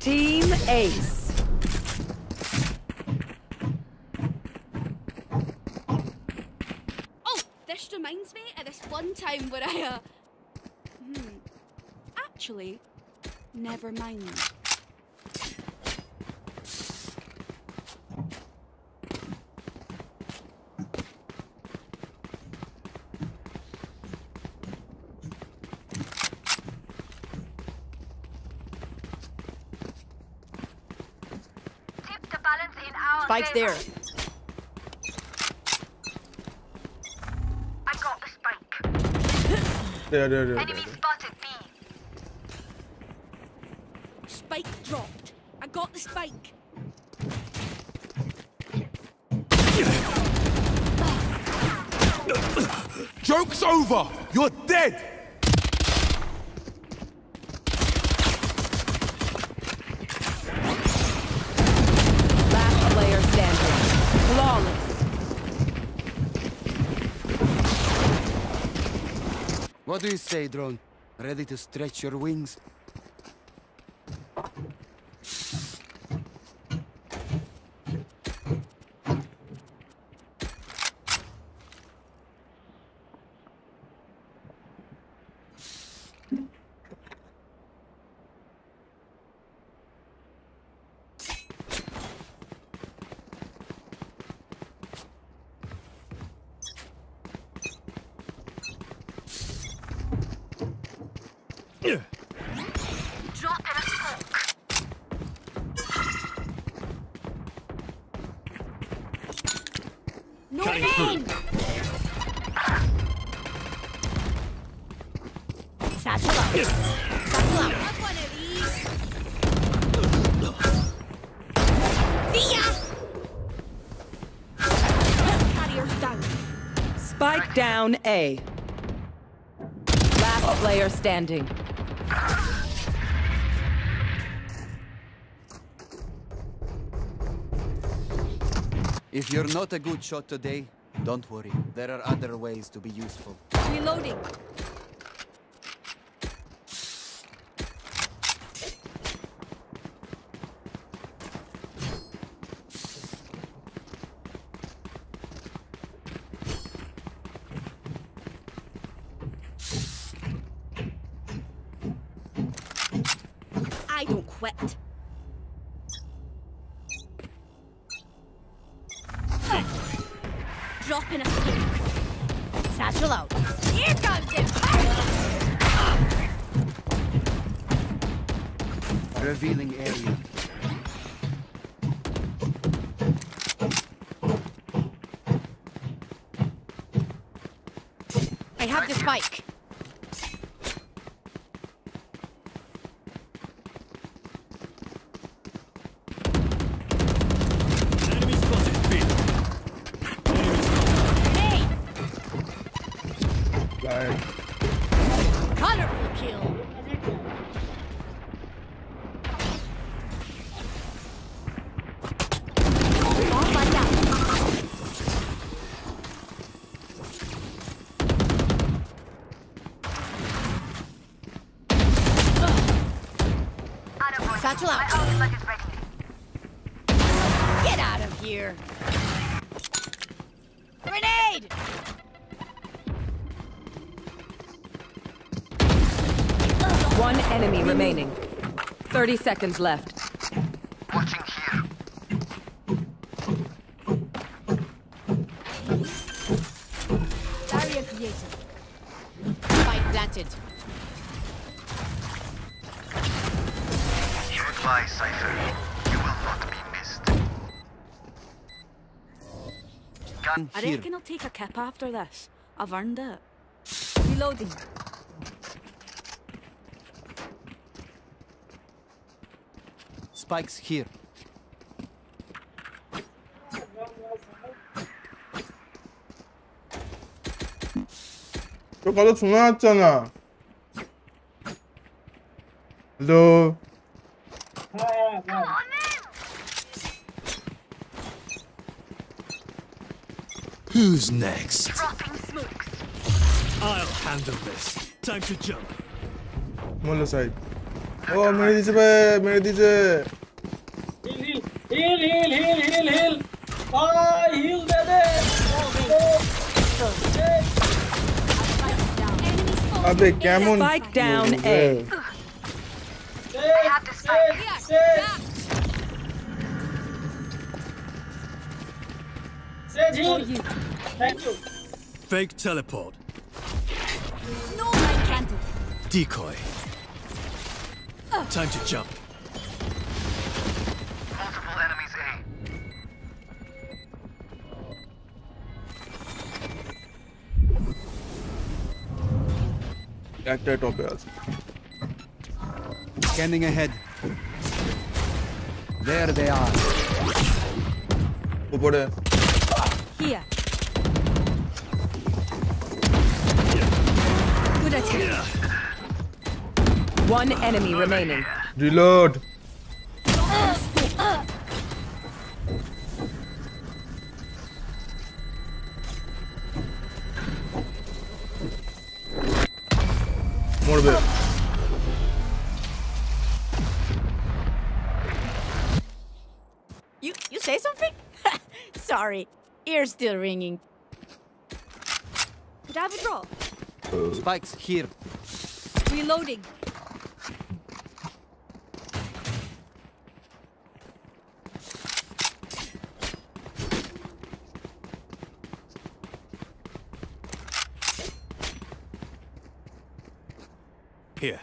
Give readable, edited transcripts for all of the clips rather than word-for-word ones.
Team Ace. Oh, this reminds me of this one time where I, actually, never mind. Spike there. I got the spike. There. Enemy spotted me. Spike dropped. I got the spike. Joke's over. You're dead. What do you say, drone? Ready to stretch your wings? Spike down A. Last player standing. If you're not a good shot today, don't worry. There are other ways to be useful. Reloading. Revealing area. I have the spike. Get out of here! Grenade! One enemy remaining. 30 seconds left. Watching here. Barrier created. Fight planted. You advise, Cypher. You will not be missed. man here. I reckon I'll take a kip after this. I've earned it. Reloading. Spikes here. Çok adamsın lan sana. Hello. Who's next? I'll handle this. Time to jump. Mola side. Oh, mere diye be, mere diye. Heal. Ah, heal dede. Abe, camon. Spike down A. Set heal. Thank you. Fake teleport. No, I can't. Decoy. Time to jump. Multiple enemies A. Actor top else. Scanning ahead. There they are. Over here. Good attack. One enemy remaining. Reload. More bit. You say something? Sorry, ears still ringing. Could I have a draw? Spikes here. Reloading. Here.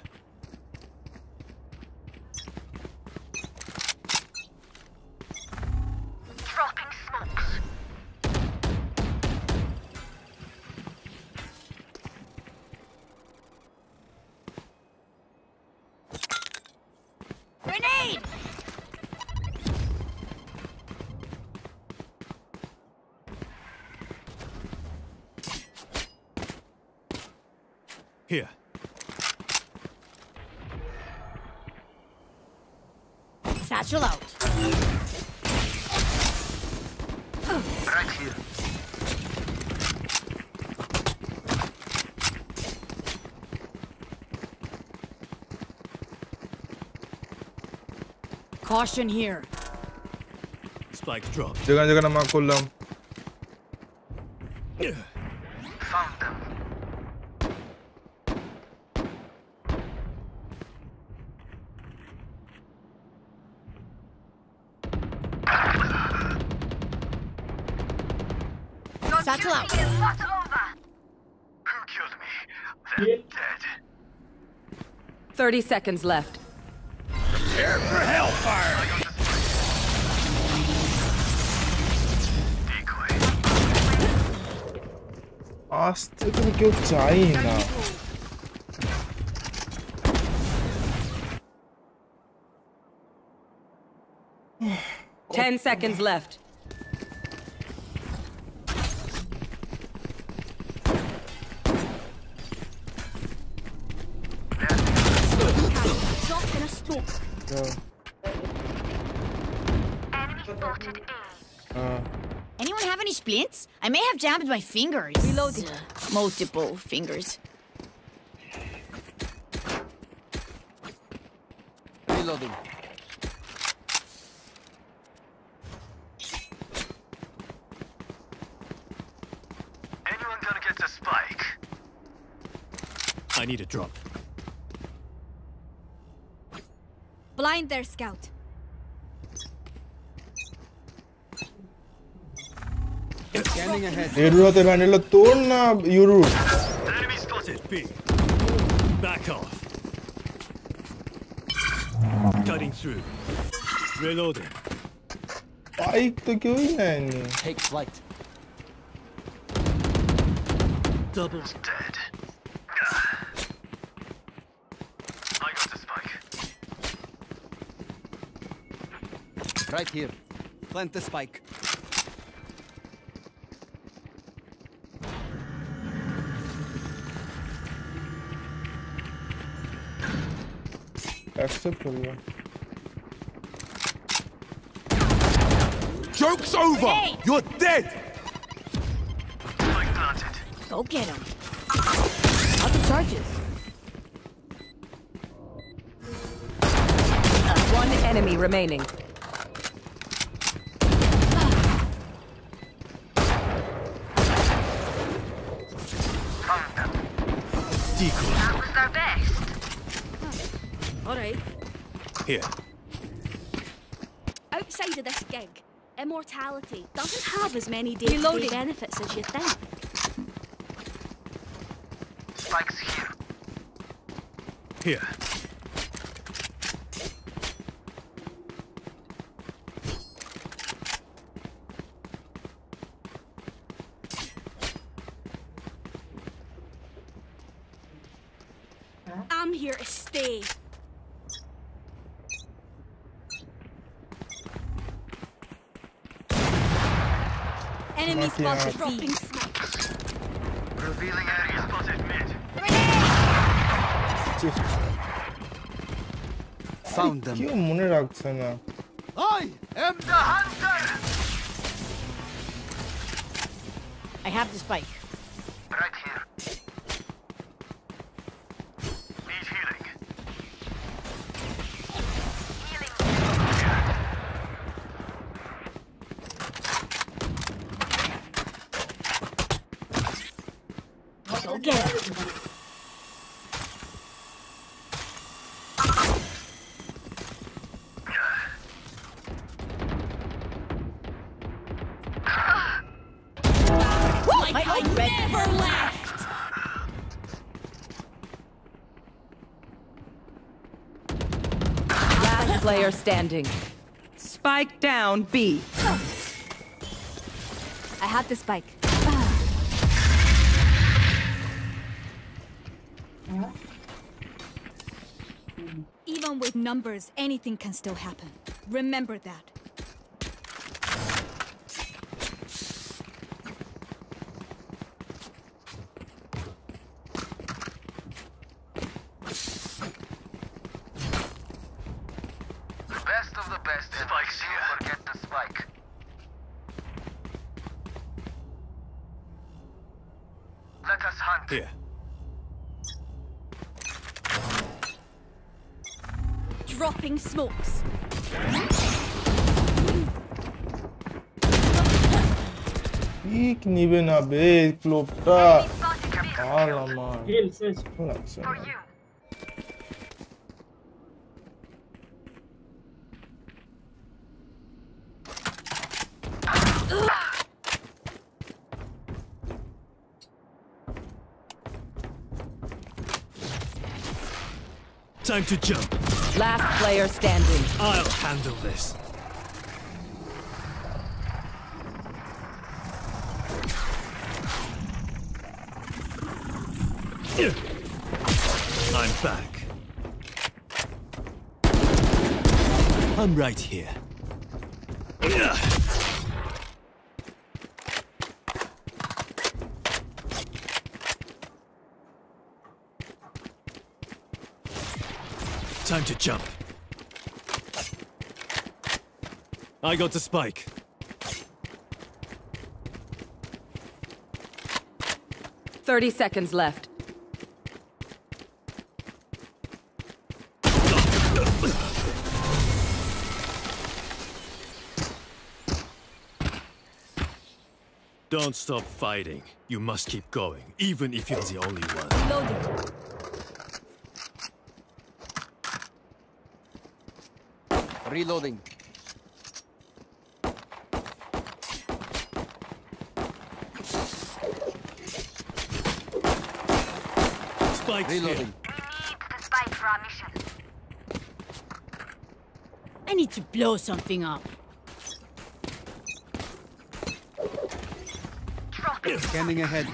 Dropping smokes. Grenade. Here. Satchel out. Right here. Caution here. Spike drop. Jagah mark kollam. Found them. Satchel out. Who killed me? They're dead. 30 seconds left. Prepare for hellfire. Asta to kill China. Ten seconds left. Anyone have any splints? I may have jammed my fingers. Reloading. Multiple fingers. Reloading. Anyone gonna get the spike? I need a drop. Blind their scout. Scanning ahead. Enemy spotted. B. Back off. Cutting through. Reloading. Take flight. Double. He's dead. I got the spike. Right here. Plant the spike. That's simple, yeah. Joke's over! Grenade. You're dead! Spike planted. Go get him. Other charges. One enemy remaining. Found them. Decoy. That was our best. Alright. Here. Outside of this gig, immortality doesn't have as many day-to-day benefits as you think. Spike's here. Here. I'm here to stay. Enemy spotted dropping snipes. Revealing area spotted mid. Grenade! Found them. You mune rakhcho na. I am the hunter! I have the spike. Right here. Need healing. Player standing. Spike down B. I have the spike. Even with numbers, anything can still happen. Remember that. Here. Dropping smokes. Eek niben abe klopta. Alaman. Kill says for you. Time to jump. Last player standing. I'll handle this. I'm back. I'm right here. Time to jump. I got the spike. Thirty seconds left. Don't stop fighting. You must keep going, even if you're the only one. Loaded. Reloading. Spike. Reloading. We need the spike for our mission. I need to blow something up. Dropping. Scanning ahead.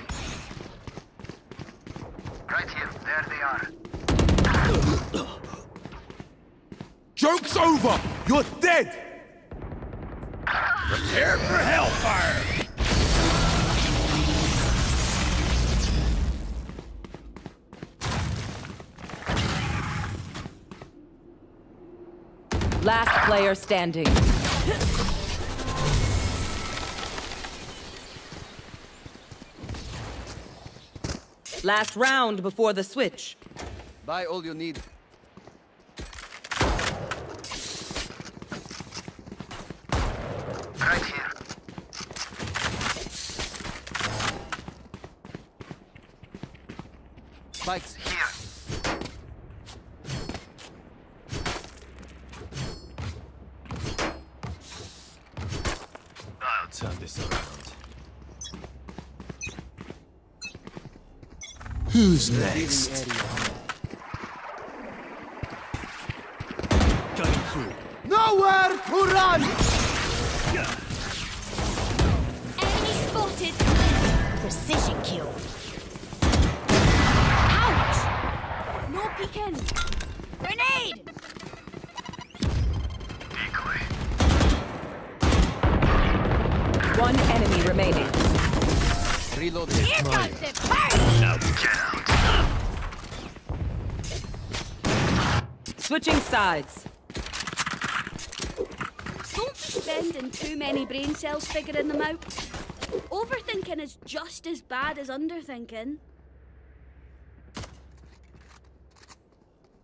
joke's over! You're dead! Prepare for hellfire! Last player standing. Last round before the switch. Buy all you need. Right here. Spikes here. I'll turn this around. Who's next? Nowhere to run! Enemy spotted! Precision kill. Ouch! No peeking! Grenade! Decoy. One enemy remaining. Reload his Here comes the first! Now get out! Switching sides. Spending too many brain cells figuring them out. Overthinking is just as bad as underthinking.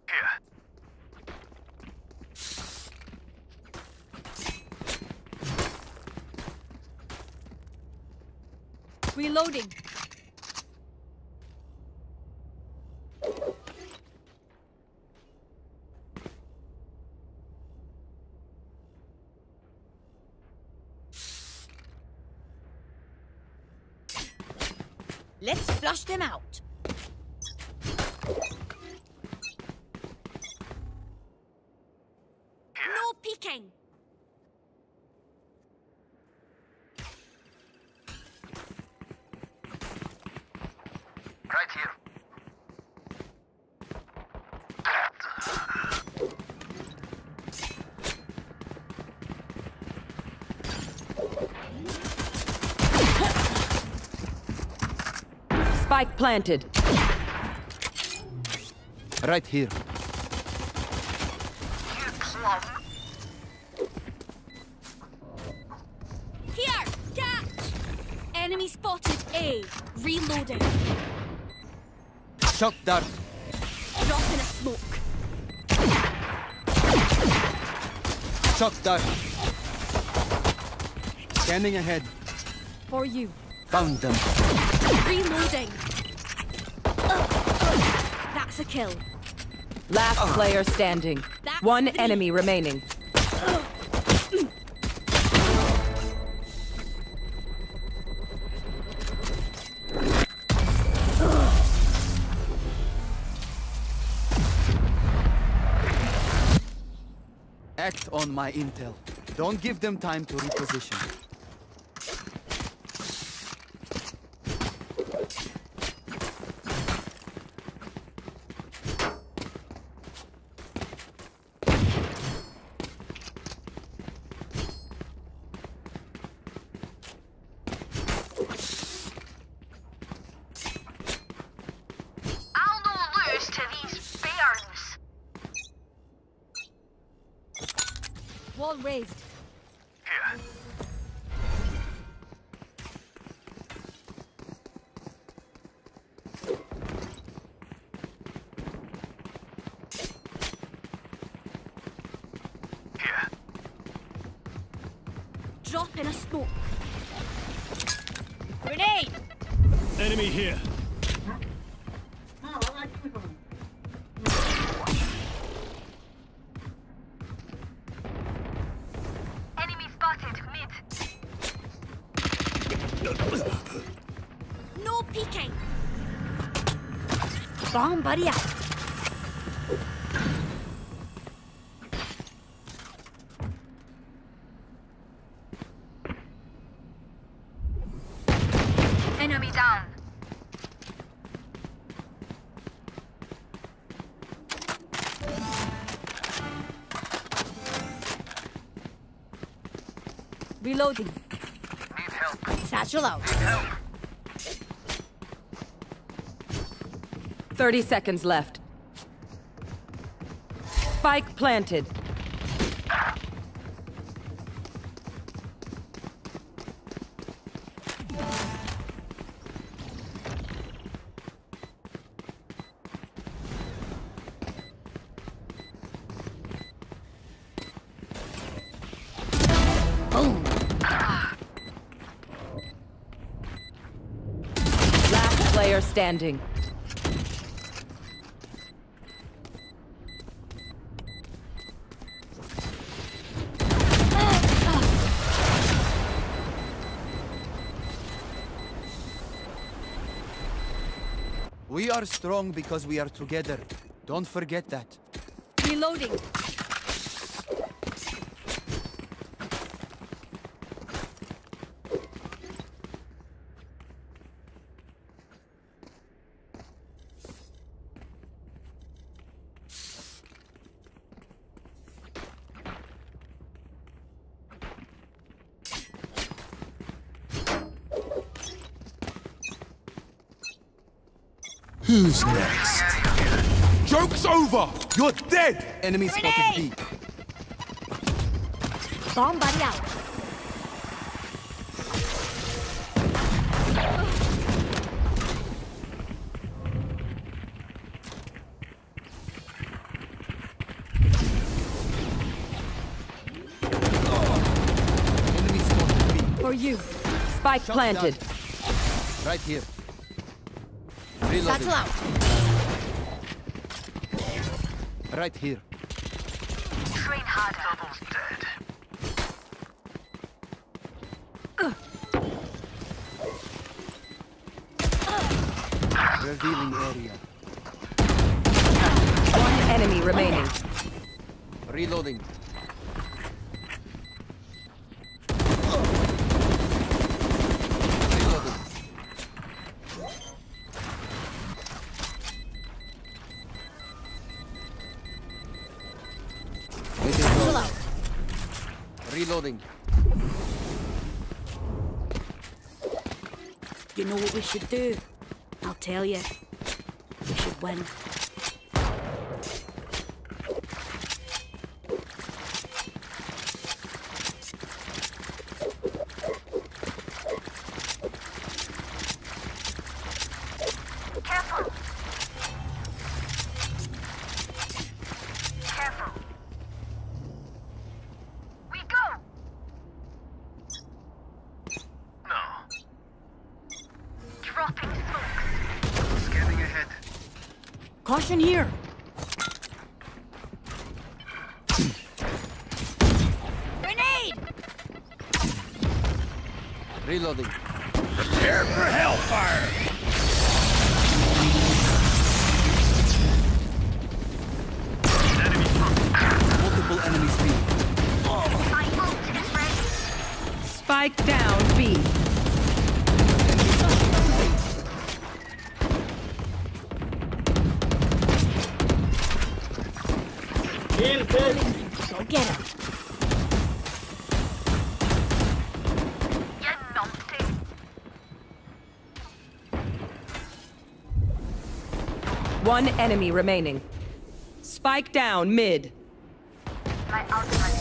Yeah. Reloading. Let's flush them out. No peeking. Right here. Spike planted. Right here. Here, catch! Enemy spotted A. Reloading. Shock dart. Dropping a smoke. Shock dart. Scanning ahead. For you. Found them. Reloading. That's a kill. Last player standing. That's One three. Enemy remaining. Act on my intel. Don't give them time to reposition. Wall raised. Here. Here. Drop in a smoke. Grenade. Enemy here. No peeking. Bomb buddy out. Enemy down. Reloading. Need help. Satchel out. Need help. 30 seconds left. Spike planted. Standing. We are strong because we are together. Don't forget that. Reloading. Who's next? Joke's over! You're dead! Enemy spotted B. Bomb buddy out. Enemy spotted B. For you. Spike shot planted. Down. Right here. Satchel out. Right here. Train hard. Double's dead. Revealing area. One enemy remaining. Reloading. Reloading. You know what we should do? I'll tell you. We should win. Caution here. Grenade. Reloading. Prepare for hellfire. Enemy. Multiple enemies B. My ult is ready. Spike down B. Go get him. You naughty. One enemy remaining. Spike down mid. My ultimate.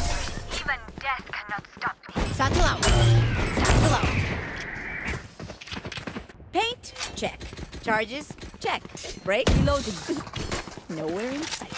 Even death cannot stop me. Satchel out. Satchel out. Paint? Check. Charges? Check. Break? Reloading. Nowhere in sight.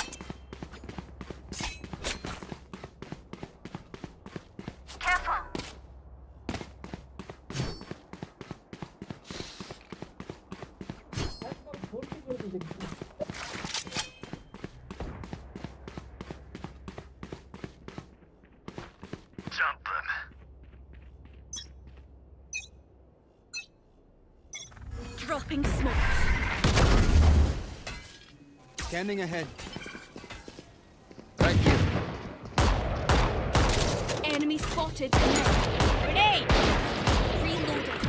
Dropping smokes. Standing ahead. Right here. Enemy spotted. Grenade! Reloading.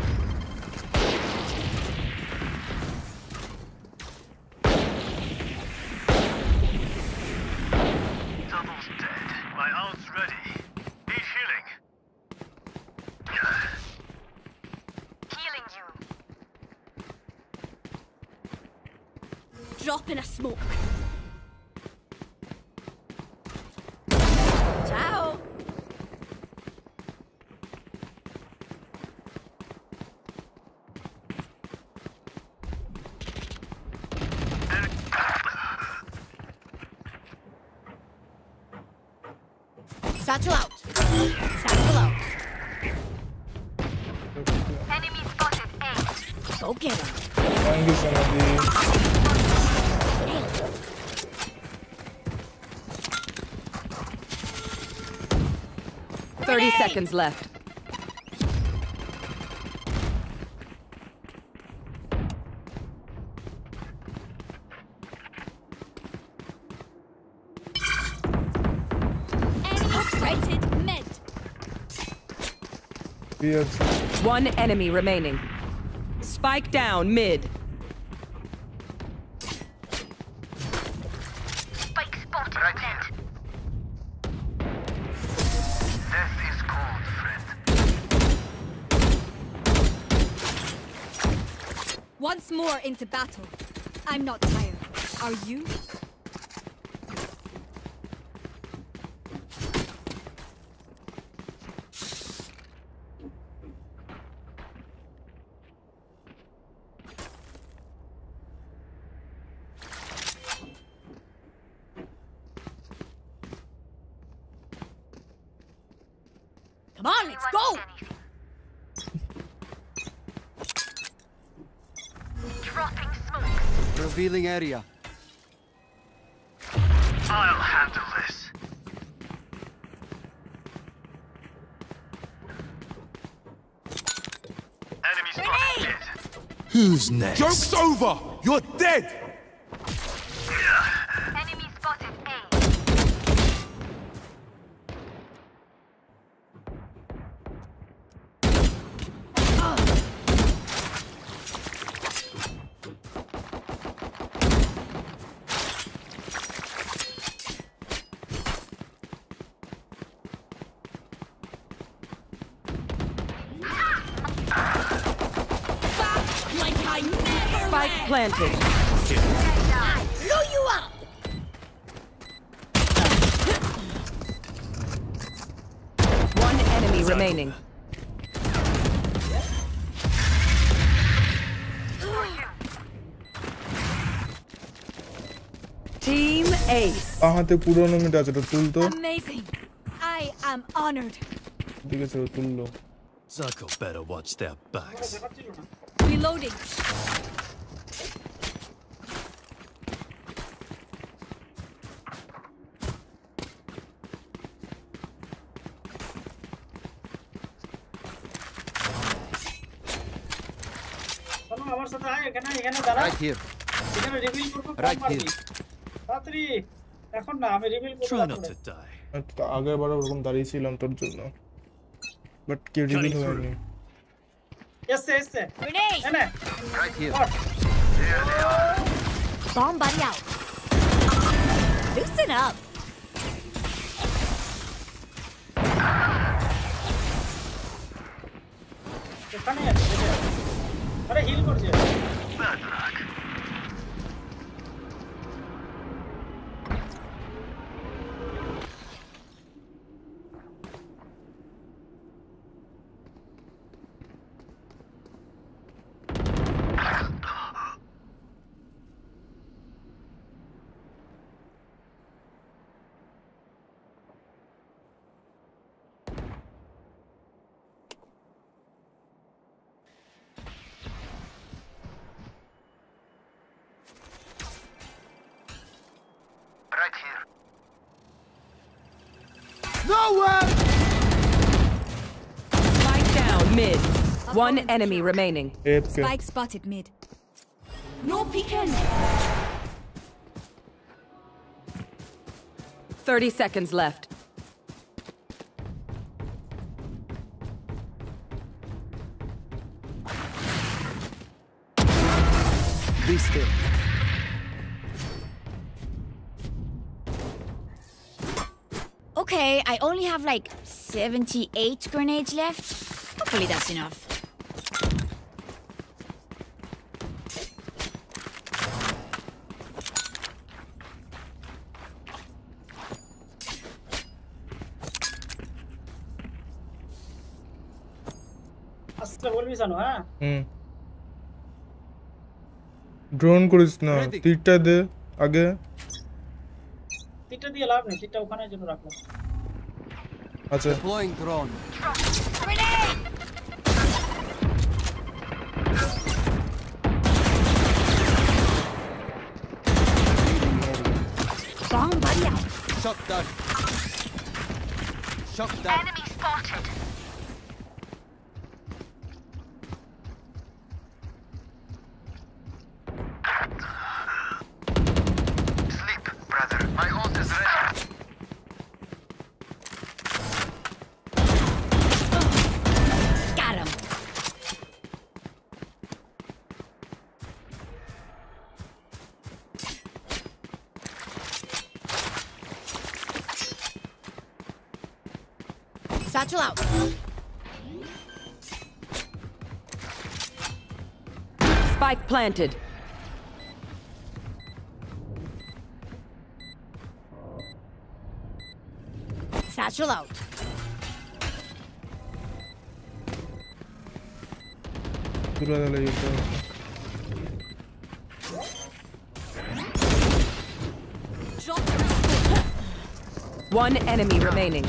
Double's dead. My ult's ready. Need healing. drop in a smoke. Ciao. Satchel out. Satchel out. Enemy spotted. A. Go get him. Seconds left. One enemy remaining. Spike down mid. Once more into battle. I'm not tired. Are you? Come on, let's go! Revealing area. I'll handle this. Enemy spotted dead. Who's next? Joke's over! You're dead! Enemy spotted A. Planted. I blew you up. One enemy remaining. Team Ace. Amazing. I am honored. Zuko better watch their backs. Reloading. Right here. Right here. Try not to die. But yes. Right here. Bomb buddy out. Loosen up. Bad luck. One enemy remaining. Spike spotted mid. No peeking. 30 seconds left. Be still. Okay, I only have like 78 grenades left. Hopefully that's enough. আসলে বলবি জানো হ্যাঁ হুম drone করিস না টিটা দে আগে টিটা দিয়ে লাভ নেই টিটা ওখানে জন্য রাখো আচ্ছা blowing drone Shotgun. Shotgun. Enemy spotted. Sleep, brother. My ult is ready. Got him. Satchel out. Spike planted. Satchel out. One enemy remaining.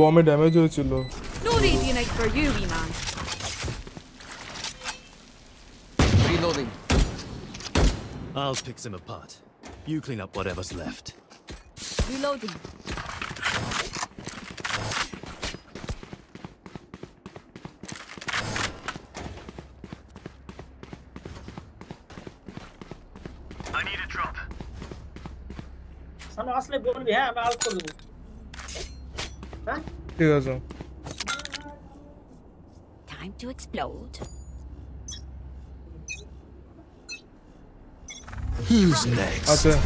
Bomb damage ho chilo no easy night for you man reloading I'll pick them apart you clean up whatever's left reloading I need a drop salo asle bolbi ha ami out korbo Time to explode. Who's next? Okay.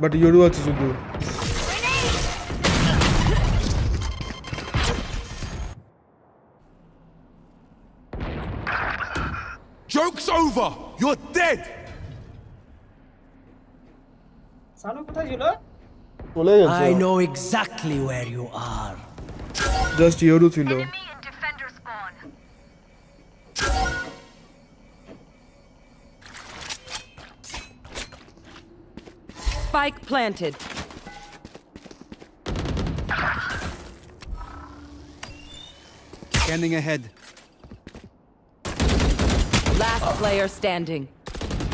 But you do what you do. Joke's over. You're dead. Sanu, what did you do? I know exactly where you are. Just you do chilo. Enemy and defender spawn. Spike planted. Scanning ahead. Last player standing.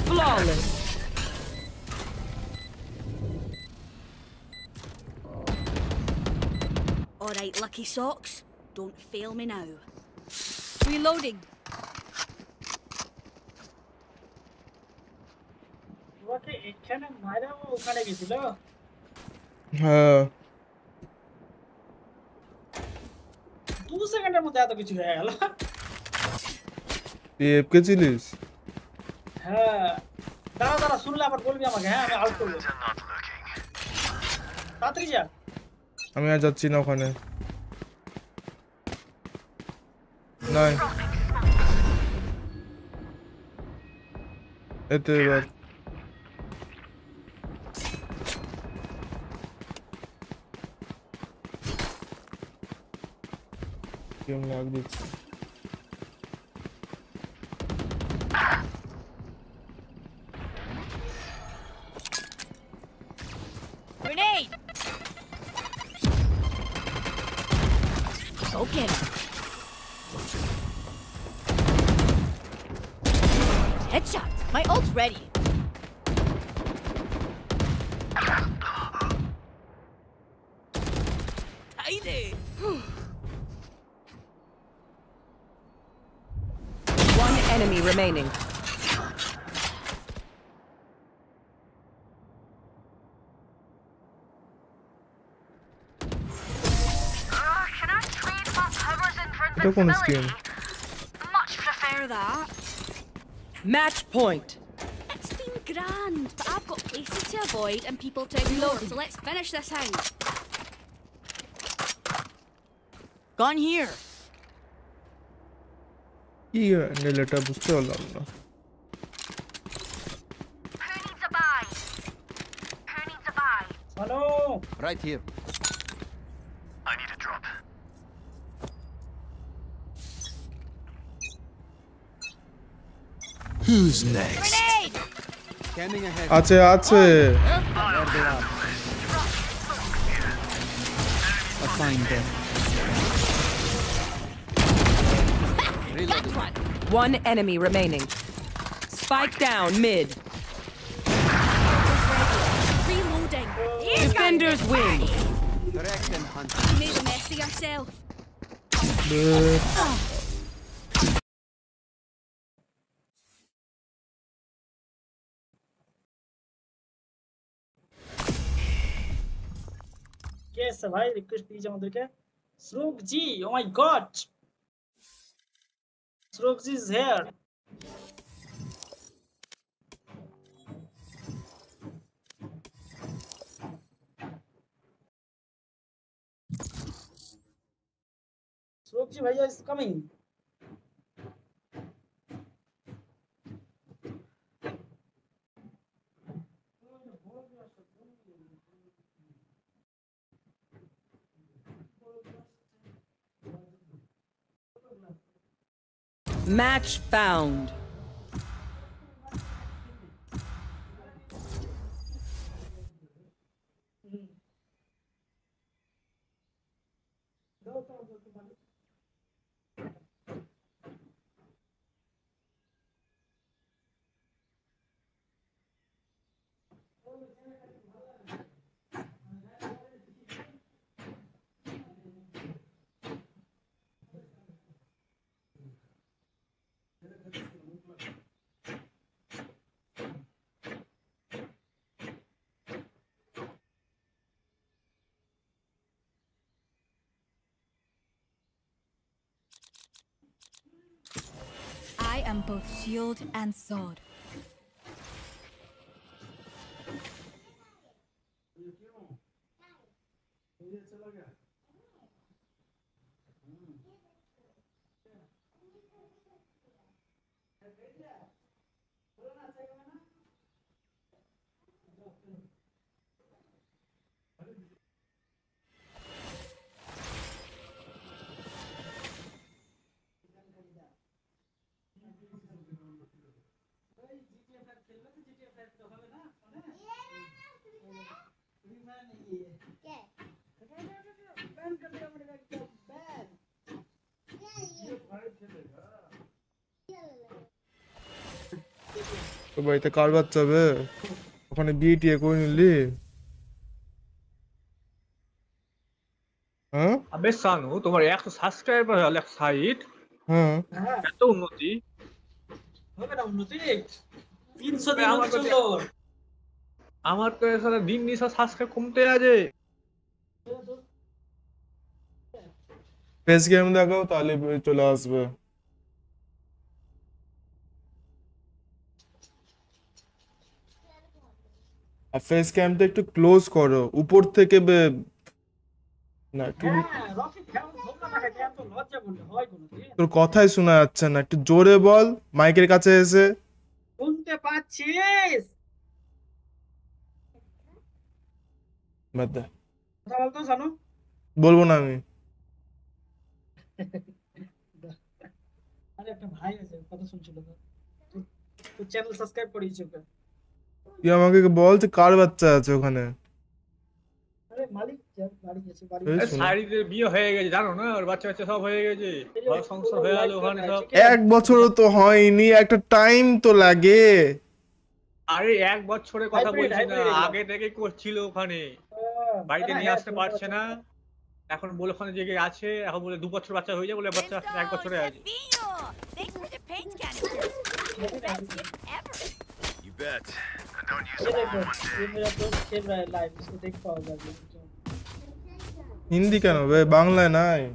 Flawless. Alright, lucky socks. Don't fail me now. Reloading. What is it? Can I get it? Huh. 2 seconds. I'm going to get it. What is it? Huh. I'm আমি আজ যাচ্ছি না ওখানে নাই এতে এবার কেমন লাগছে Headshot. My ult's ready. Tidy. One enemy remaining. Much prefer that. Match point. It's been grand, but I've got places to avoid and people to ignore, so let's finish this out. Gone here. Here and the letter was still on. Who needs a buy? Oh no! Right here. I need a drop. Who's next? Grenade! Scanning ahead. Ate. A fine death. Reloading. One enemy remaining. Spike down mid. Defenders win. Direct and hunt. You made a mess of yourself. Yes, I request these on the cat. Slope G, oh my god. Slope G is here. Shrokji bhaiya is coming. Match found. I am both shield and sword. So, boy, the car was over. Upon a BTA going to huh? A best son who to react to subscribe or Alex Hyde. Huh? I don't know. Look at him, Nutit. Pins of the hour. Amateur Dinis has Haska come today. Best game that go Talib to last. Face cam to close corner. Upor theke be na. Tor kothay shona jacche na. Ekটু jore bol. Mic er kache eshe. Shunte pacchis. Madda. Kotha bolto shano. Bolbo na ami. Are ekta bhai ache. Kotha shunchilo. To channel subscribe kore YouTube. You are making a ball to car with Johanna. Malik, you bet. Don't use it one day. Hindi kano be Bangla na hai.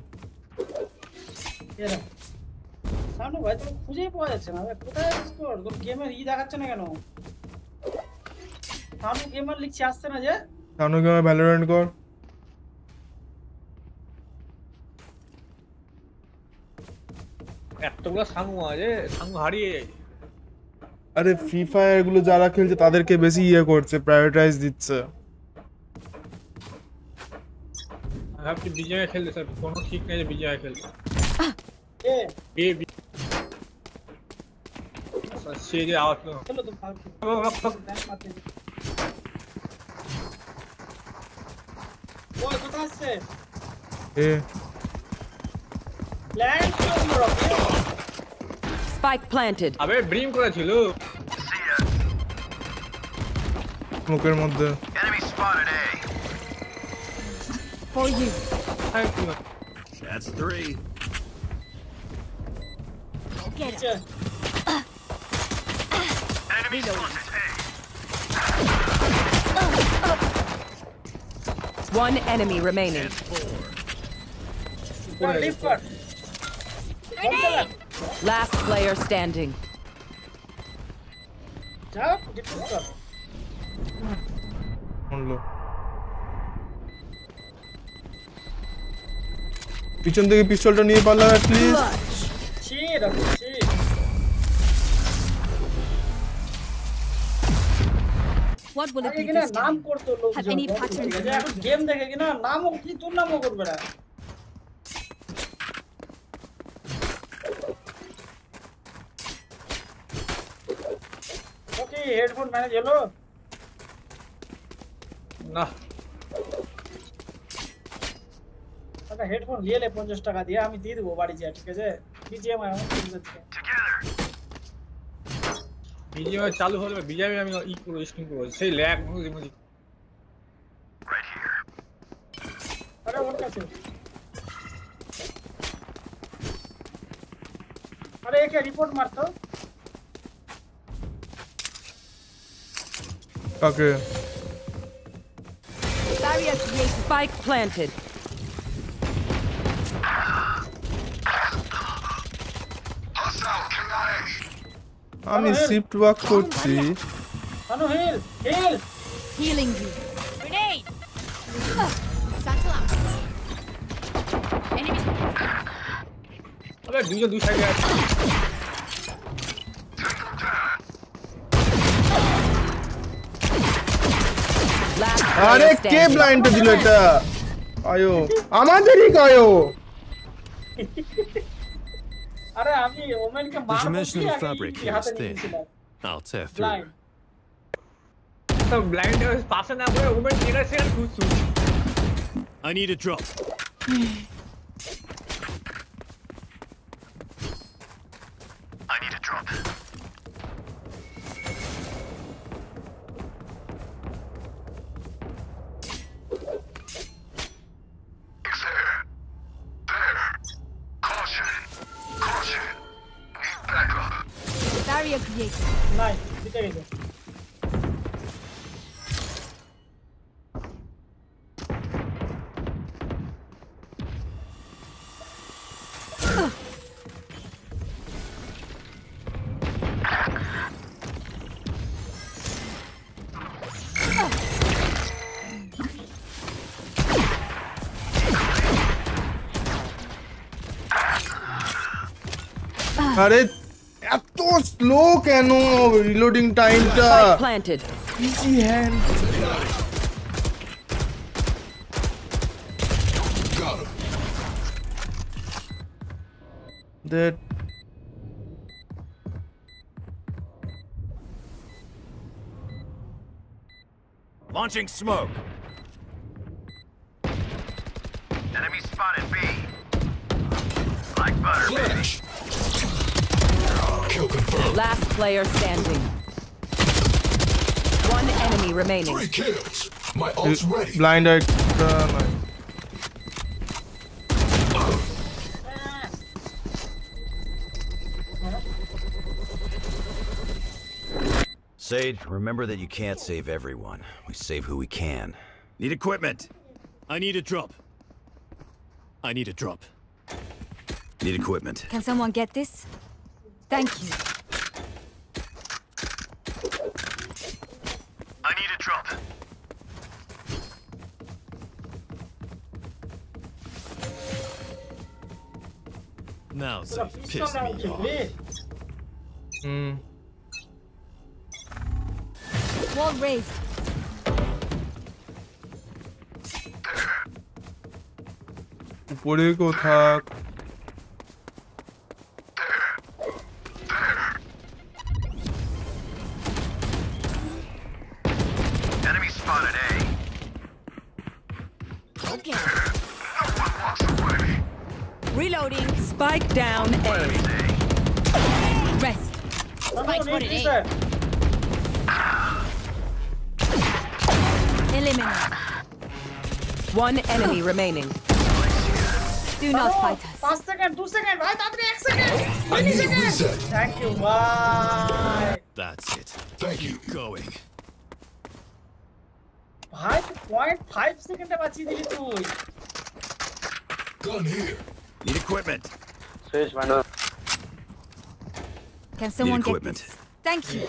Sano bhai tum khuje pawa jacche na. Kothay Discord tum gamer I dekhachho na keno? Sano gamer likhche asche na je? Sano gamer Valorant kor. Ekta gula Sano aje, Sano hariye. अरे FIFA गुलो ज़्यादा खेलते तादर के बेसी ये court से privatise दिच्छे आपकी बीजेआई खेल दे sir कोनो ठीक नहीं है बीजेआई खेल ये बी सर सीधे आउट लो चलो तुम भाग वो कहां से a land from rocket spike planted अबे ड्रीम করা ছিল লোকের মধ্যে enemy spotted a for you thank you that's 3 get it enemy spotted a one enemy remaining last player standing jump defuse on lo pichon theke pistol ta niye palla at least shit what will it be this time have any pattern game dekhe ki na namo ki tur namo korbe ra headphone manage hello ना अगर headphone ले ले 50 টাকা দিয়া আমি দিয়ে দেব বাড়ি যা ঠিক আছে বিজে আমি ভিডিও চালু হলো বিজে আমি ই পুরো স্ট্রিম করব সেই ল্যাগ মুজি আরে ওর কাছে আরে একে রিপোর্ট মারতো Okay. Barrier spike planted. I'm in shift work করছি. Hello heal. Heal. Healing you. Grenade. Satla. Enemy. अबे दूसरे साइड आ আরে কে ব্লাইন্ড দিল এটা আয়ো আমাদেরই কয়ো আরে আমি ওমেনকে মারছি আউট এফ তো ব্লাইন্ড এর পাশে না পড়ে ওমেন টিরা শেয়ার খুঁজছো I need a drop I need a drop Nice. There you go. Are Slow cano reloading time ta planted easy hand that launching smoke enemy spotted B like butter bitch Last player standing. One enemy remaining. 3 kills. My ult's ready. Blinded. Sage, remember that you can't save everyone. We save who we can. Need equipment. I need a drop. I need a drop. Need equipment. Can someone get this? Thank you. I need a drop. Now they pissed me off. Wall raised. political talk. Enemy spotted A. Okay. No one walks away. Reloading. Spike down A. Rest. Spike spotted A. Eliminate. One enemy remaining. Do not fight us. 5 seconds, 2 seconds, right after 1 second. I need a reset. Thank you, bye. That's it. Thank you. Keep going. Bhai, point 5 seconds bachi dili tu. Gun here. Need equipment. Switch window. Can someone get this? Thank you.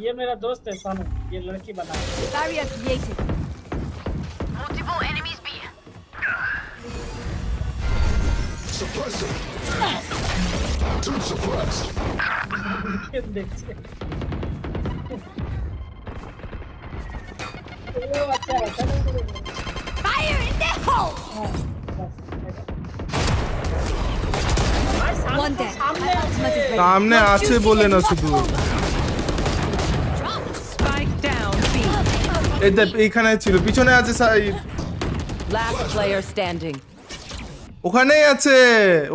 ये मेरा दोस्त है सानू ये लड़की बना Barrier created. Multiple enemies B. Suppressing. Too suppressed. Fire in the hole. One dead. सामने आछे बोले ना सुधू এখানে ছিল পিছনে আছে লাস্ট প্লেয়ার স্ট্যান্ডিং ওখানেই আছে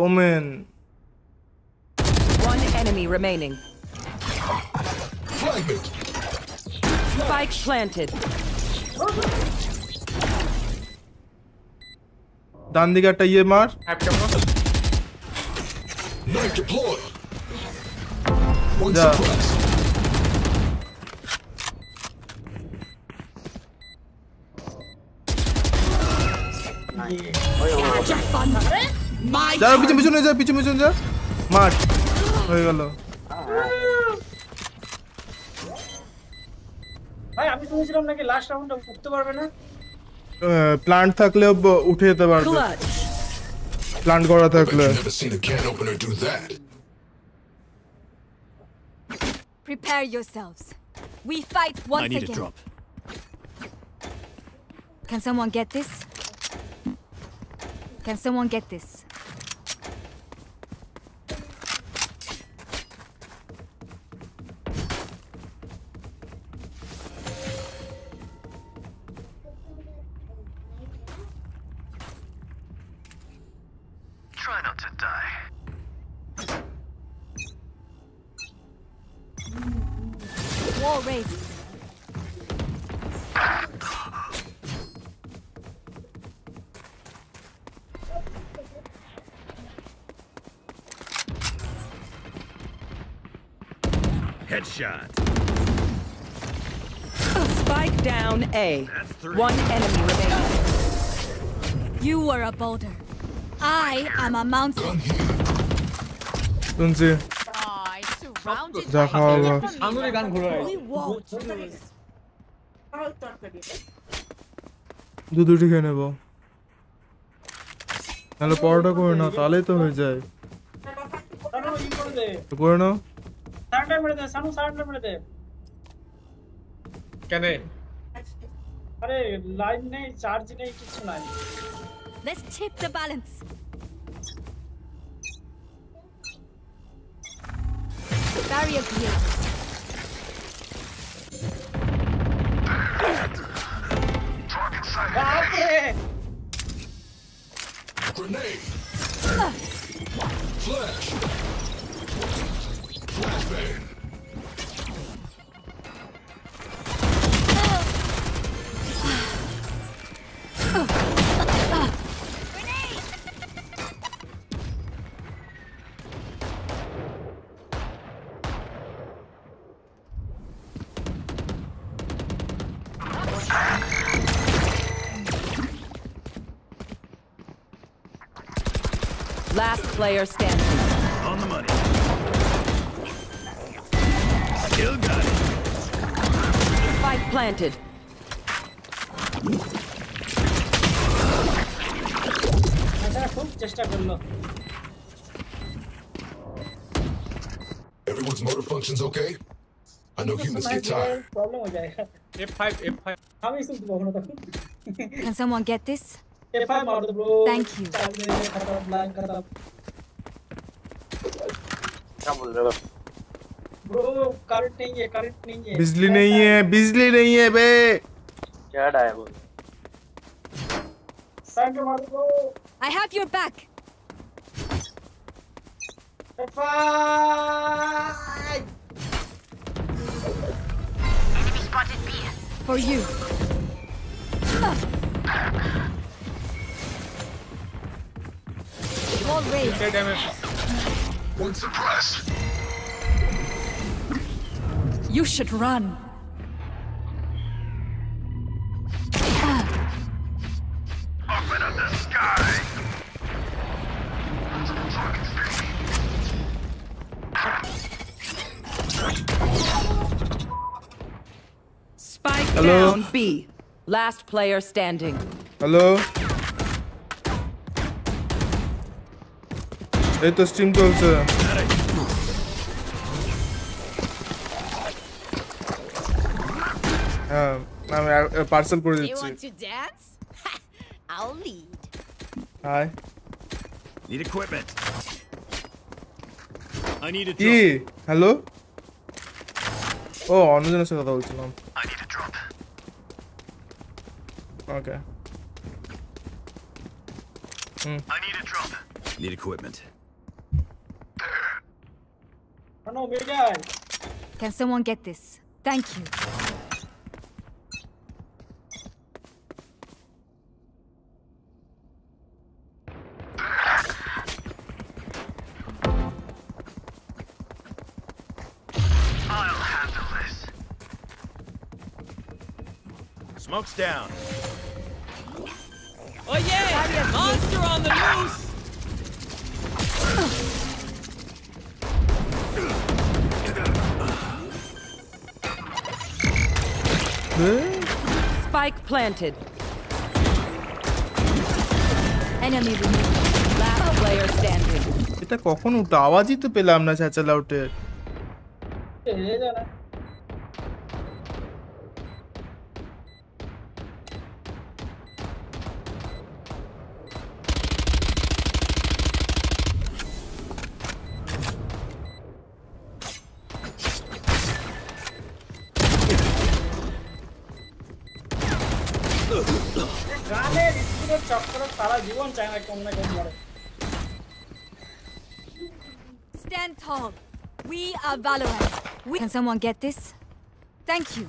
Omen one enemy remaining spike planted ডান দিকে একটা ইয়ে মার যাও পিছনে যা মার হয়ে গেল ভাই আমি শুনেছিলাম নাকি লাস্ট রাউন্ডটা উঠতে পারবে না প্ল্যান্ট থাকলে উঠে যেতে পারবে প্ল্যান্ট করা থাকলে Prepare yourselves. We fight once again. Can someone get this? Can someone get this? Try not to die. Wall raised. Headshot. Spike down A. One enemy remaining. You were a boulder. I am a mountain. Dunzi. I surrounded by we won't lose. Dudu thik nebo. Nalo porta korna tale to hoye jay. Korno साढ़े में दे सानू साढ़े में दे क्या नहीं अरे line नहीं charge नहीं कुछ नहीं Let's tip the balance Barrier created बाप रे Grenade Flash Flashbang. Grenade. Last player standing. On the money. Still got it. Spike planted. Edward's motor functions okay? I know humans get tired. F5, F5. Can someone get this? F5 out of the blue. Thank you. Bro, current nahi hai. Bijli nahi hai be. Kya da hai bro? Send maar do bro. I have your back. F5. Enemy spotted B. For you. All raid. Okay, damage. One suppressed. You should run. Open up the sky. Spike down B. Last player standing. Hello. Hey, the stream goes. I'm a parcel for you. You want to dance? I'll lead. Hi. Need equipment. I need a drop. Hey, hello. Oh, another one. I need a drop. Okay. I need a drop. Need equipment. Hello, big guy. Can someone get this? Thank you. Smoke's down. Oh yeah! Monster on the loose! Spike planted. Enemy removed. Last player standing. Eta kokhon uta awaji to pelam na chachala ute. Stand tall. We are Valorant. Can someone get this? Thank you.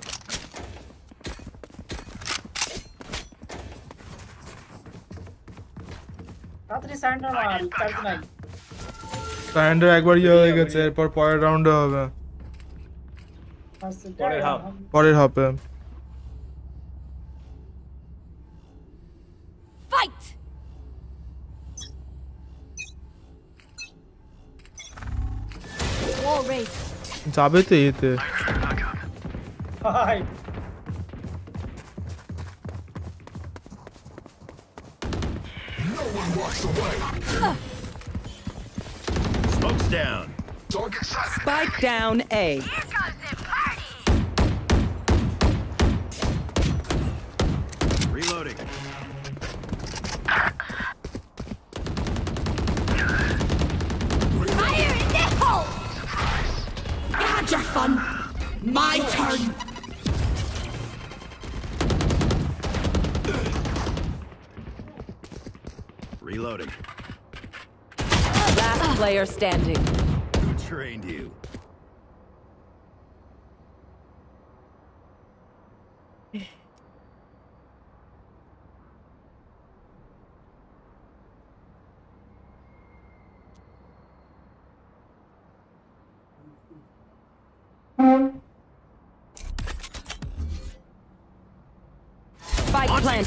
Sander ekbar ye hoye geche erpor power round hobe power hobe जाबे तो ये थे। Hi. Smoke's down. Spike down A. Reloading. Your fun. My turn. Reloading. Last player standing. Who trained you?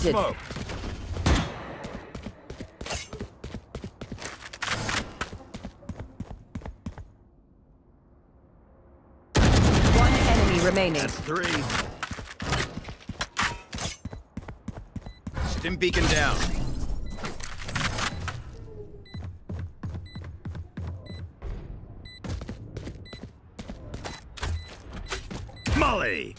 Smoke. One enemy remaining. That's three. Stim beacon down. volley.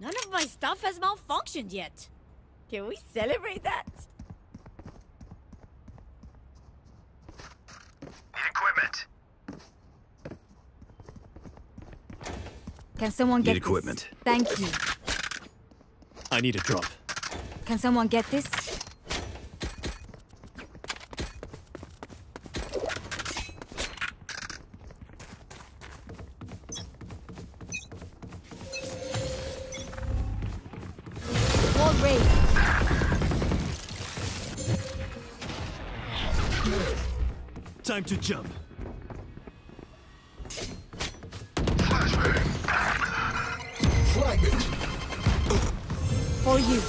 None of my stuff has malfunctioned yet. Can we celebrate that? Equipment. Can someone get equipment? This? Thank you. I need a drop. Can someone get this? Time to jump. For you.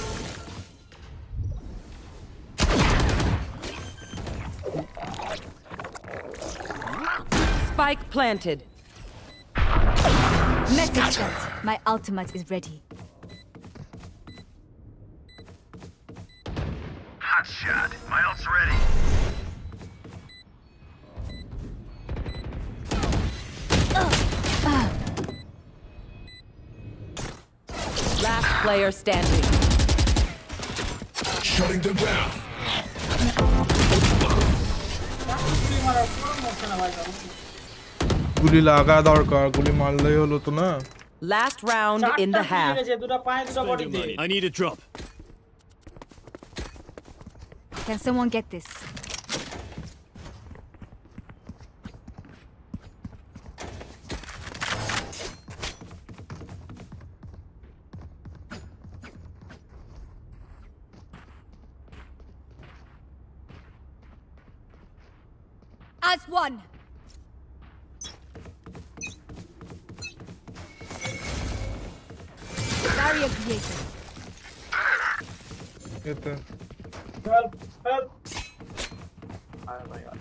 Spike planted. Message sent. My ultimate is ready. Hot shot. My ult's ready. Player standing. Shutting them down. Guli laga dorkar, guli marlei holo to na. Last round in the half. I need a drop. Can someone get this? As one. Barrier created. Get the help, help. Oh my god.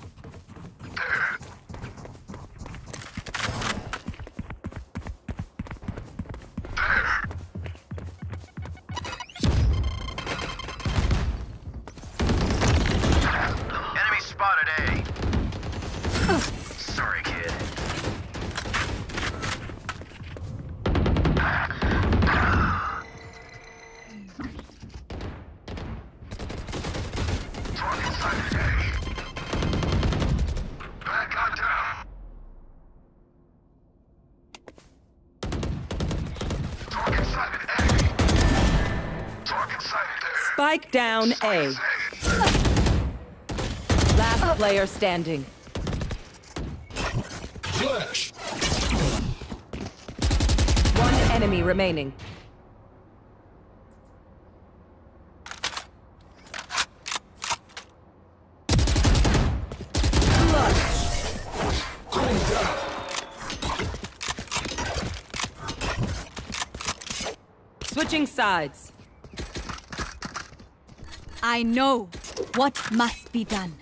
Spike down A. Last player standing. Flash. One enemy remaining. Switching sides. I know what must be done.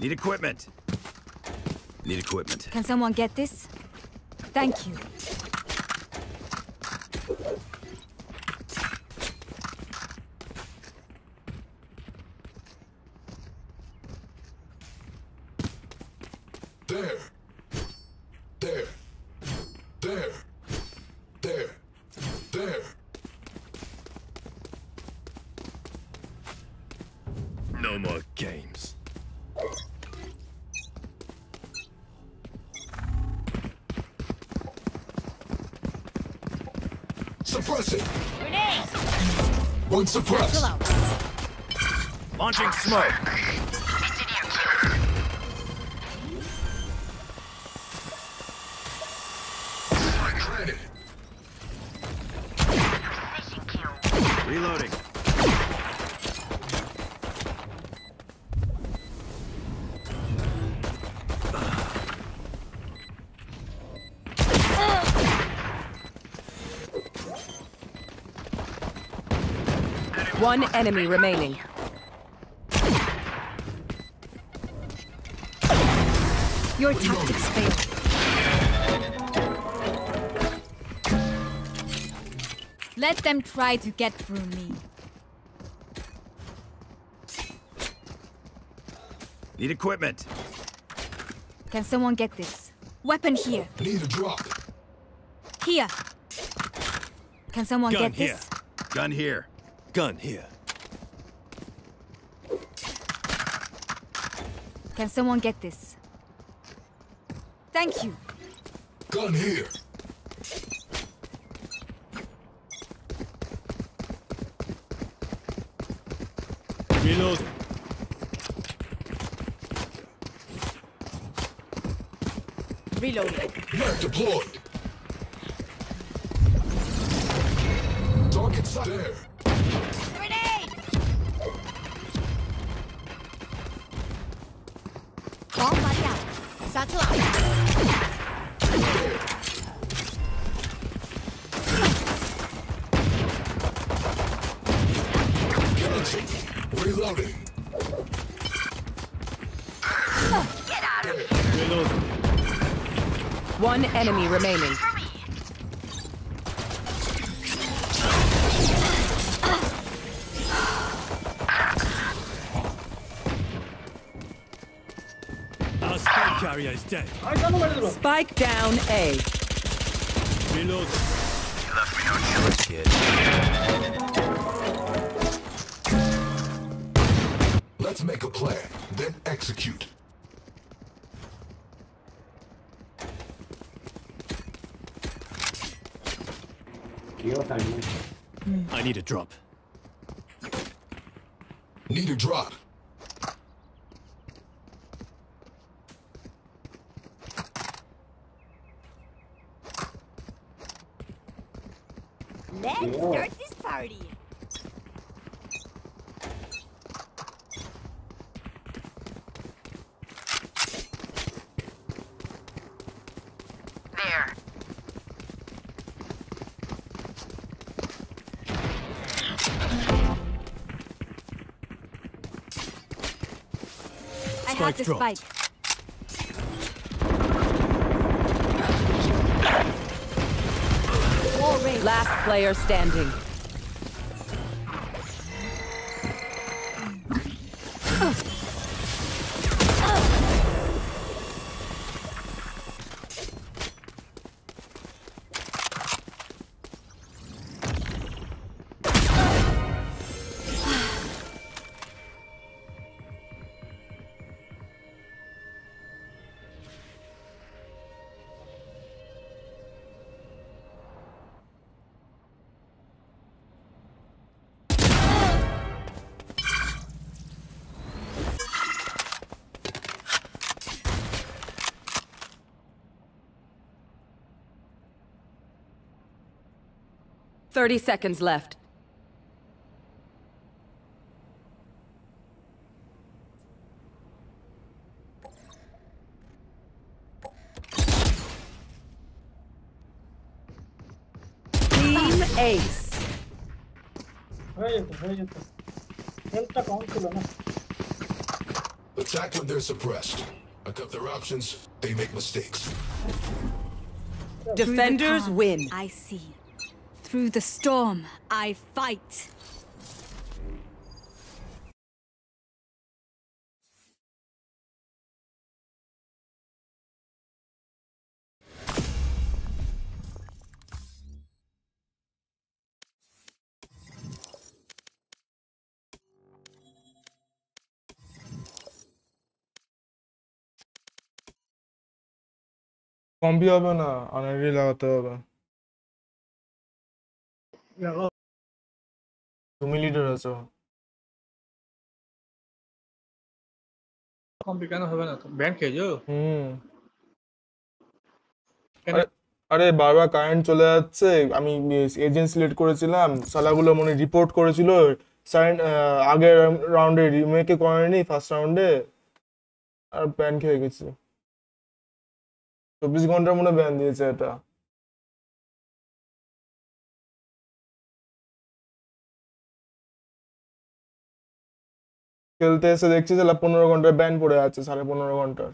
Need equipment. Need equipment. Can someone get this? Thank you. No more games. Suppress it. Grenade. One suppressed. Launching smoke. Reloading. One enemy remaining. Your tactics failed. Let them try to get through me. Need equipment. Can someone get this? Weapon here. Need a drop. Here. Can someone get this? Gun here. Gun here. Can someone get this? Thank you. Gun here. Reloading. Reloading. Mag deployed. Target sight there. Grenade! All right out. Satchel out. Reloading. Get out of here. Reloading. One enemy remaining. Our spike carrier is dead. Spike down A. Reload. You left me no choice, kid. Let's make a plan, then execute. I need a drop. Need a drop. Let's start this party. The spike. Last player standing. Thirty seconds left. Team Ace. Attack when they're suppressed. I cut their options, they make mistakes. Defenders win. I see. Through the storm, I fight. Combi hobe na, anari lagate hobe. তুমি leader আছো complication হবে না তো ban খেজো আরে বারবার current চলে যাচ্ছে আমি এজেন্ট সিলেক্ট করেছিলাম শালাগুলো মনে রিপোর্ট করেছিল আগের রাউন্ডে রিমেকে করেনি ফার্স্ট রাউন্ডে আর ব্যান খেয়ে গেছে 24 ঘন্টার মনে ব্যান দিয়েছে এটা খেলতে এসে দেখছি যে 15 ঘন্টা ব্যান পড়ে আছে 15.5 ঘন্টার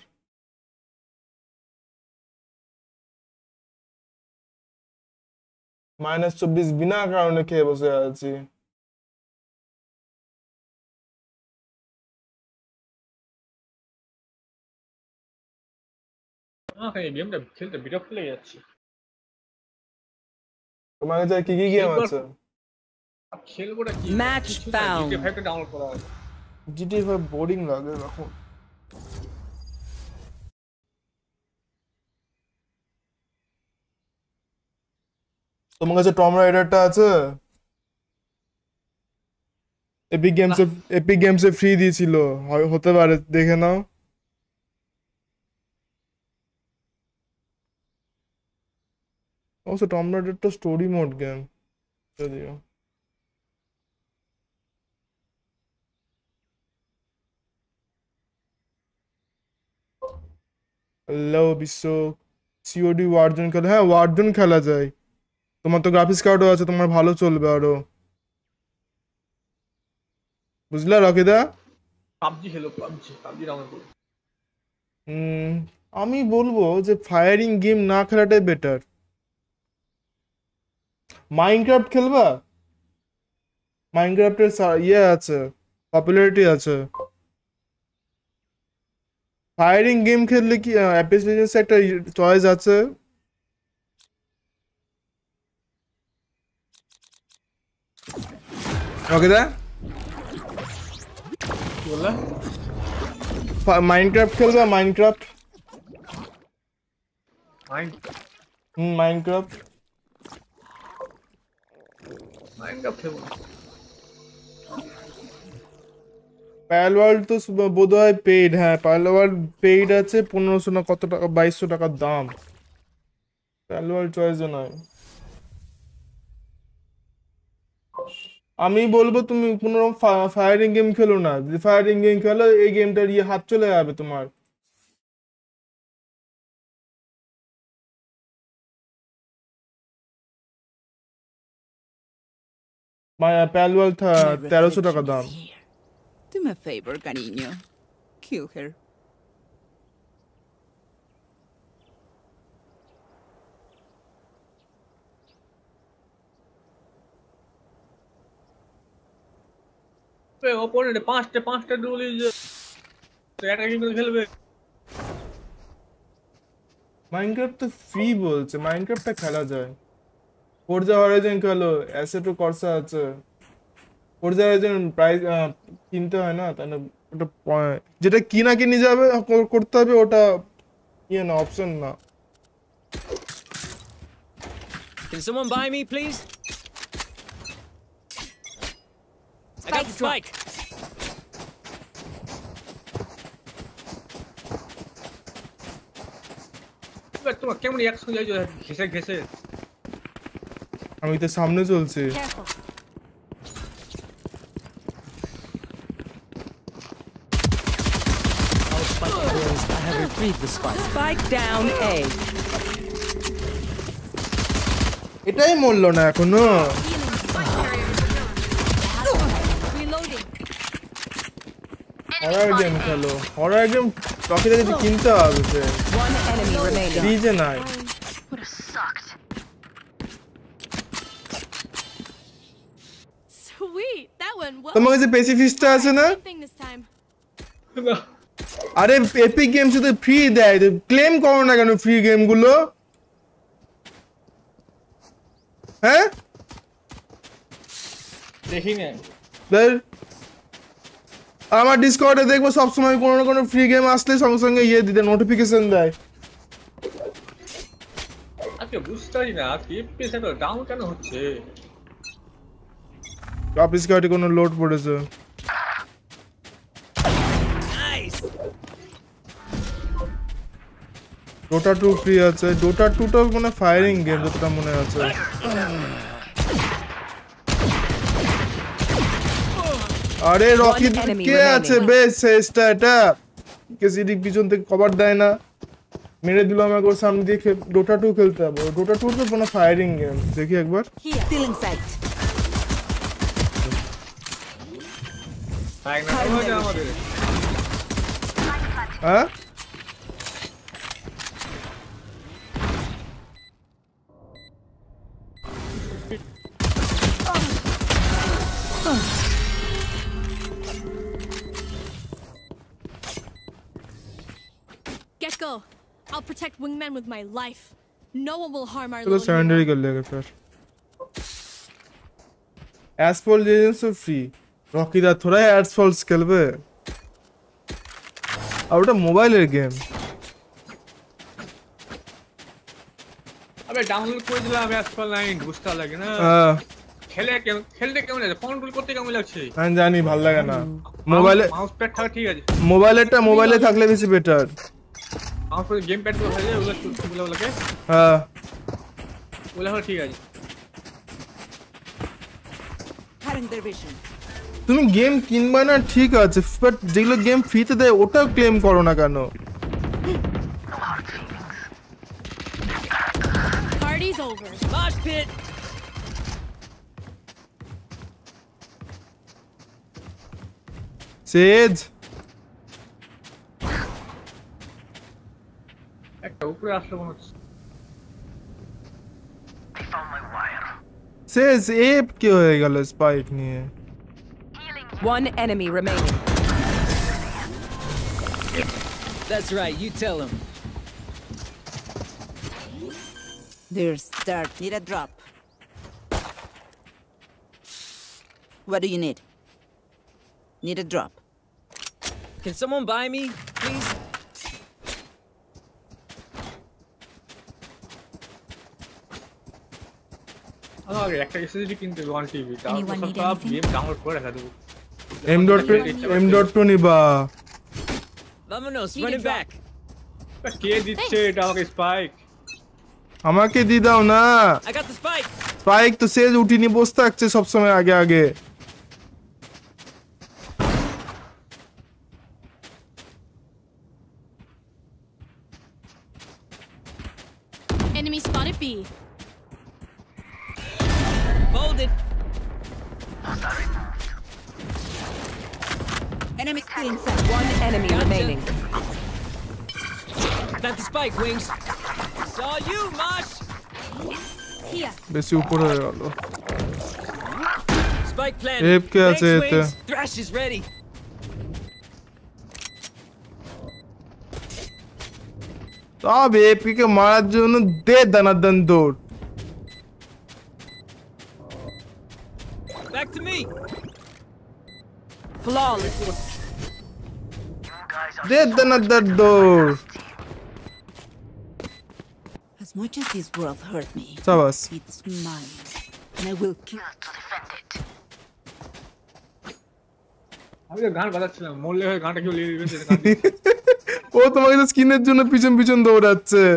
-24 बिना कारणে খেয়ে বসে আছি আরে গেমটা খেলতে বিরক্ত লেগে যাচ্ছে তোমার কাছে কি কি গেম আছে अब খেলবোটা কি ম্যাচ ফাউন্ড GTA 5 ডাউনলোড করা আছে GTA 5 বোরিং লাগে এখন তোমার কাছে টম রাইডারটা আছে এপিক গেমসে ফ্রি দিয়েছিল হতে পারে দেখে নাও Also, Tom Raider to story mode game. Chaliyo. Hello, biso. COD Warzone khela hai. Warzone khela jay. Tomar to graphics card ho ache. Tomar bhalo cholbe aro. Bujla rakida. PUBG khelo PUBG download koro. Ami bolbo je firing game na khelatai better. Minecraft খেলবা Minecraft এর আছে popularity আছে firing game খেললে কি Epic Games একটা choice আছে ওকে দা বললা Minecraft খেলবা Minecraft Palworld to Bodhai paid, huh? Palworld paid at a Punosuna Kotaka by Sutaka Dam. Palworld choice on I. Ami Bolbo to Mukuno firing game Kaluna. The firing game color a game that you had to lay with tomorrow. My palwal tha 1300 taka dam do me a favor cariño kill her pe opponent 5 duel is attacking kore khelbe Minecraft to free bolche Minecraft ta khela jay Forza Horizon kalo, asset Corsa ache. Forza Horizon price kinte hoy na, tane ota point. Jeta kina kine jabe korte hobe ota ye na option na. Can someone buy me please? I got the spike. But tumhe kemon reaction hoye jo ghese I'm the Samne Zulsi. I have retrieved the spike. Spike down A. It's a Molona, no. Oregon, hello. Oregon, talking to the Kinta. One enemy remaining. Region I. তোমার কাছে পেসিফিস্ট আছে না আরে Epic Games তো free দেয় claim করো না কেন ফ্রি গেম গুলো হ্যাঁ দেখিন স্যার আমার ডিসকর্ডে দেখবো সব সময় কোন না কোন ফ্রি গেম আসলে সঙ্গে সঙ্গে ইয়ে দিতে নোটিফিকেশন দেয় আচ্ছা বুঝছাই না কি এপিএস এর ডাউন কেন হচ্ছে Office guy is going to load for us. Nice. Dota 2 free. Dota 2 is going to firing game. Are rocket? What is base? Is that? Because it is behind the cover. Dina. मेरे दिलों में कोई सामने देख Dota 2 खेलता है वो. Dota 2 is going to firing game. देखिए एक बार. Still inside. Huh? go. I'll protect wingmen with my life. No one will harm our little. Surrender kar lega fir. Asphalt Legends are free. Rocky da thoda Asphalt kelbe. Outa mobile game. Abey download kore dilam Asphalt Legends gusta lage na. খেলতে কেমন লাগে control করতে কেমন লাগছে আমি জানি ভালো লাগে না মোবাইলে মাউস প্যাড থাকা ঠিক আছে মোবাইলেটা মোবাইলে থাকলে বেশি বেটার মাউস গেম প্যাড তো থাকে ওগুলা শুধু লাগে হ্যাঁ ওগুলা ঠিক আছে তুমি গেম কিনবা না ঠিক আছে বাট যেগুলো গেম ফ্রিতে দেয় ওটা ক্লেম করো না কেন Party's over mosh pit Sage. Sage, ape क्यों है गला spike नहीं है. One enemy remaining. That's right. You tell him. There's dirt. Need a drop. What do you need? Need a drop. Can someone buy me, please? Oh, reactor SSD into one TV. Top game download for Hadu. M.2 Niba. Vamanos, run it back. K did say dog is spike. Amake didao na. I got the spike. Spike to say utini bosta acce sob somoy age age. Wings. Saw you, Mosh. Here. This is upper level. Spike planted. Thrash is ready. Ab AP ke marar jonno de danadan dod. Back to me. Flawless. De danadan dod. Much as this world hurt me, it's mine, and I will kill to defend it. I'm going to go to the mall. I'm going to go to the mall. Oh, you're going to go to the skin.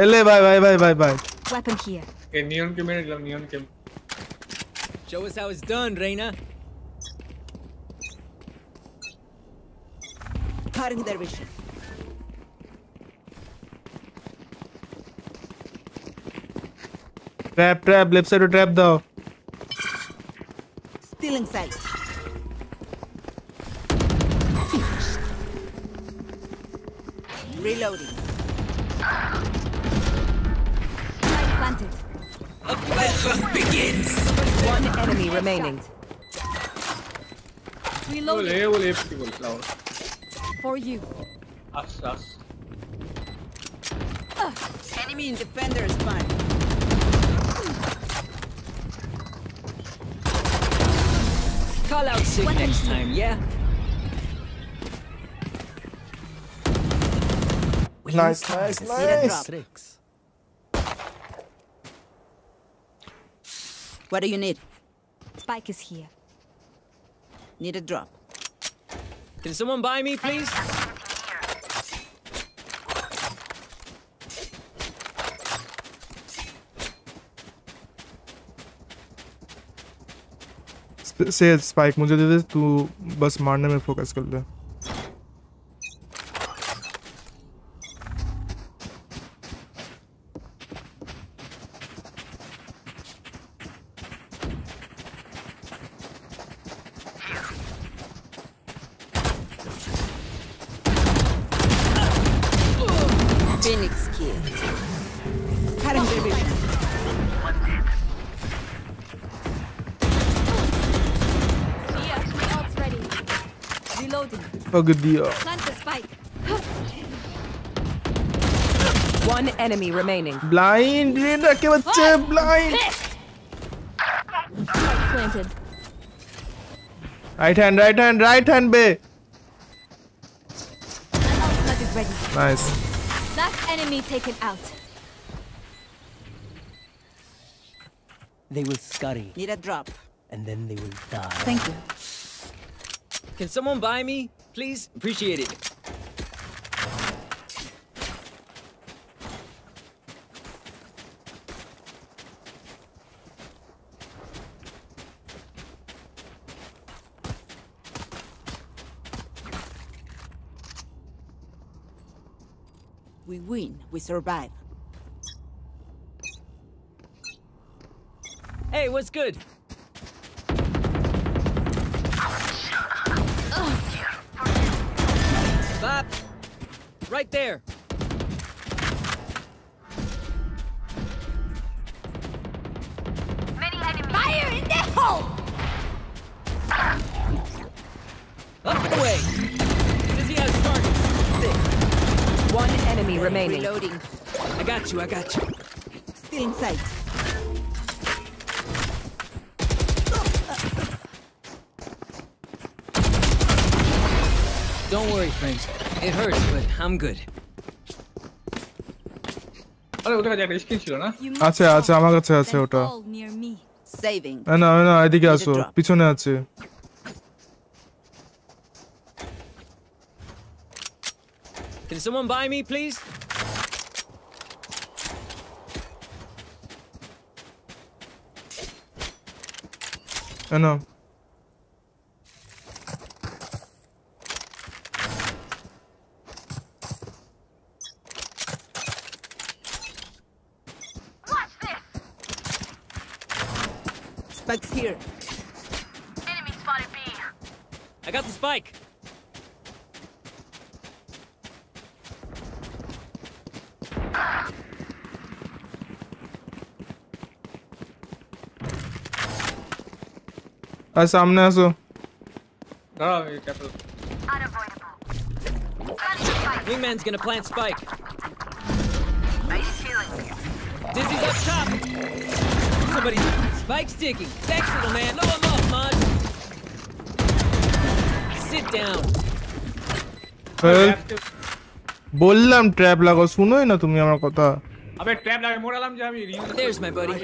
Hello, bye. Weapon here. Okay, neon came in. Neon came. Show us how it's done, Reina. Cutting their vision. Trap, left side to trap though. Still inside. Reloading. Light planted. Oppression begins. One enemy remaining. Reloading. For you. Us. Enemy in defender is fine. Call out sick next time, yeah? Nice. What do you need? Spike is here. Need a drop. Can someone buy me, please? Say spike. मुझे दे दे तू बस मारने में focus कर ले. Ready. Reloading. A good deal. Plant the spike. One enemy remaining. Blind. What? Blind. Planted. Right hand, babe. Nice. That enemy taken out. They will scurry. Need a drop. And then they will die. Thank you. Can someone buy me? Please? Appreciate it. We win. We survive. Hey, what's good? Bop. Right there. Many enemies. Fire in the hole. Up the way. Does he have started? One enemy remaining. Reloading. I got you. Still in sight. Don't worry, friends. It hurts, but I'm good. Saving. I know. I think also. Pichone ache. Can someone buy me, please? I know. Here. Enemy spotted B. I got the spike. सामने आसो. Wingman's gonna plant spike. Dizzy's up top. Somebody. Spike's digging. Thanks, little man. No, I'm off, man. Sit down. Well, bollam trap lago. Sunoi na tumi amar kotha. Abe trap lage moralam je ami. There's my buddy.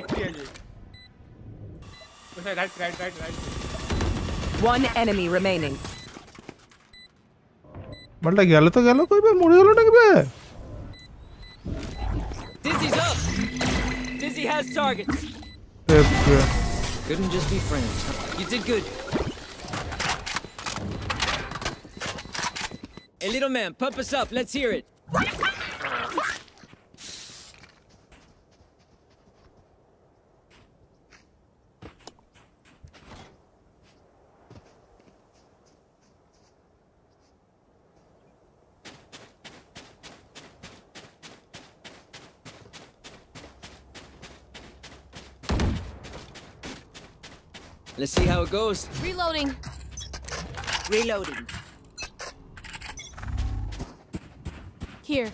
Right. One enemy remaining. Malta gelo to gelo koi be more gelo na kibe. Dizzy's up. Dizzy has targets. Couldn't just be friends. You did good. Hey, little man, pump us up. Let's hear it. Let's see how it goes. Reloading. Here.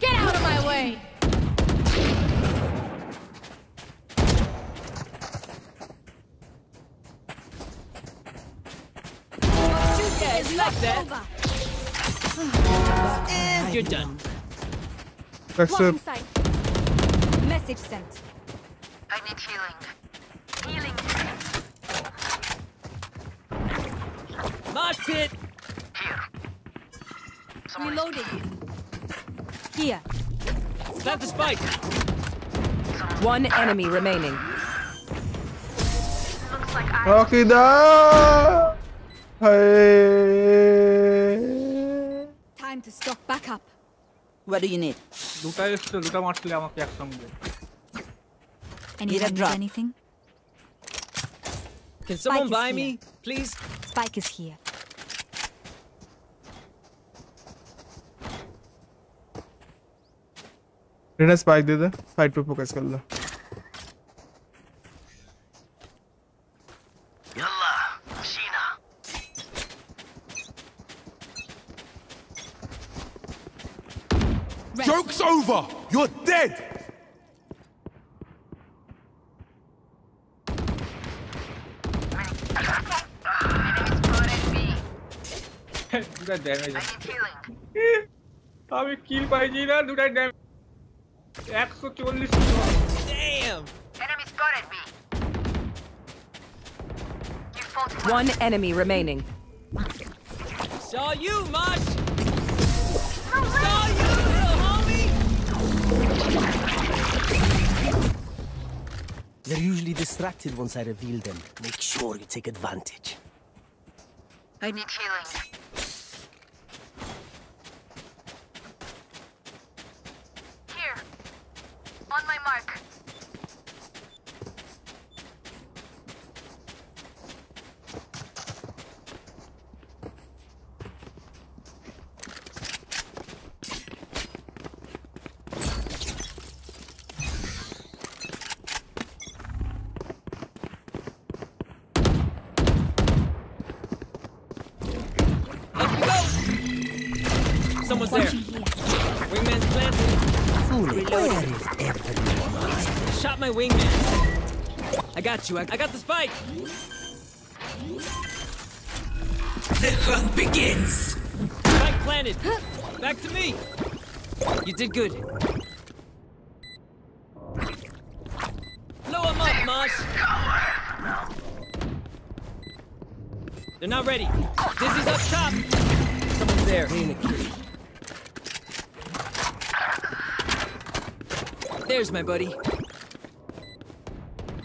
Get out of my way. It's like that. And you're done. Walking sight. Message sent. I need healing. Mosh pit! Here. Reloading. Here. Slap the spike! One enemy remaining. Looks like I... Okay, da! Hey! Time to stock back up. What do you need? Anything? Can someone buy me, please? Spike is here. Rena spike de de. Fight pe focus kar lo. Yalla, Sheena. Rest. Joke's over! You're dead! Do that damage. I need healing. I need do that damage. Damn! Enemy spotted me. You fought one enemy remaining. Saw you, Mosh! No way. Saw you, little homie! They're usually distracted once I reveal them. Make sure you take advantage. I need healing. Wingman. I got you. I got the spike. The hunt begins. Spike planted. Back to me. You did good. Blow him up, Mosh. They're not ready. Dizzy's up top. Someone's there. There's my buddy.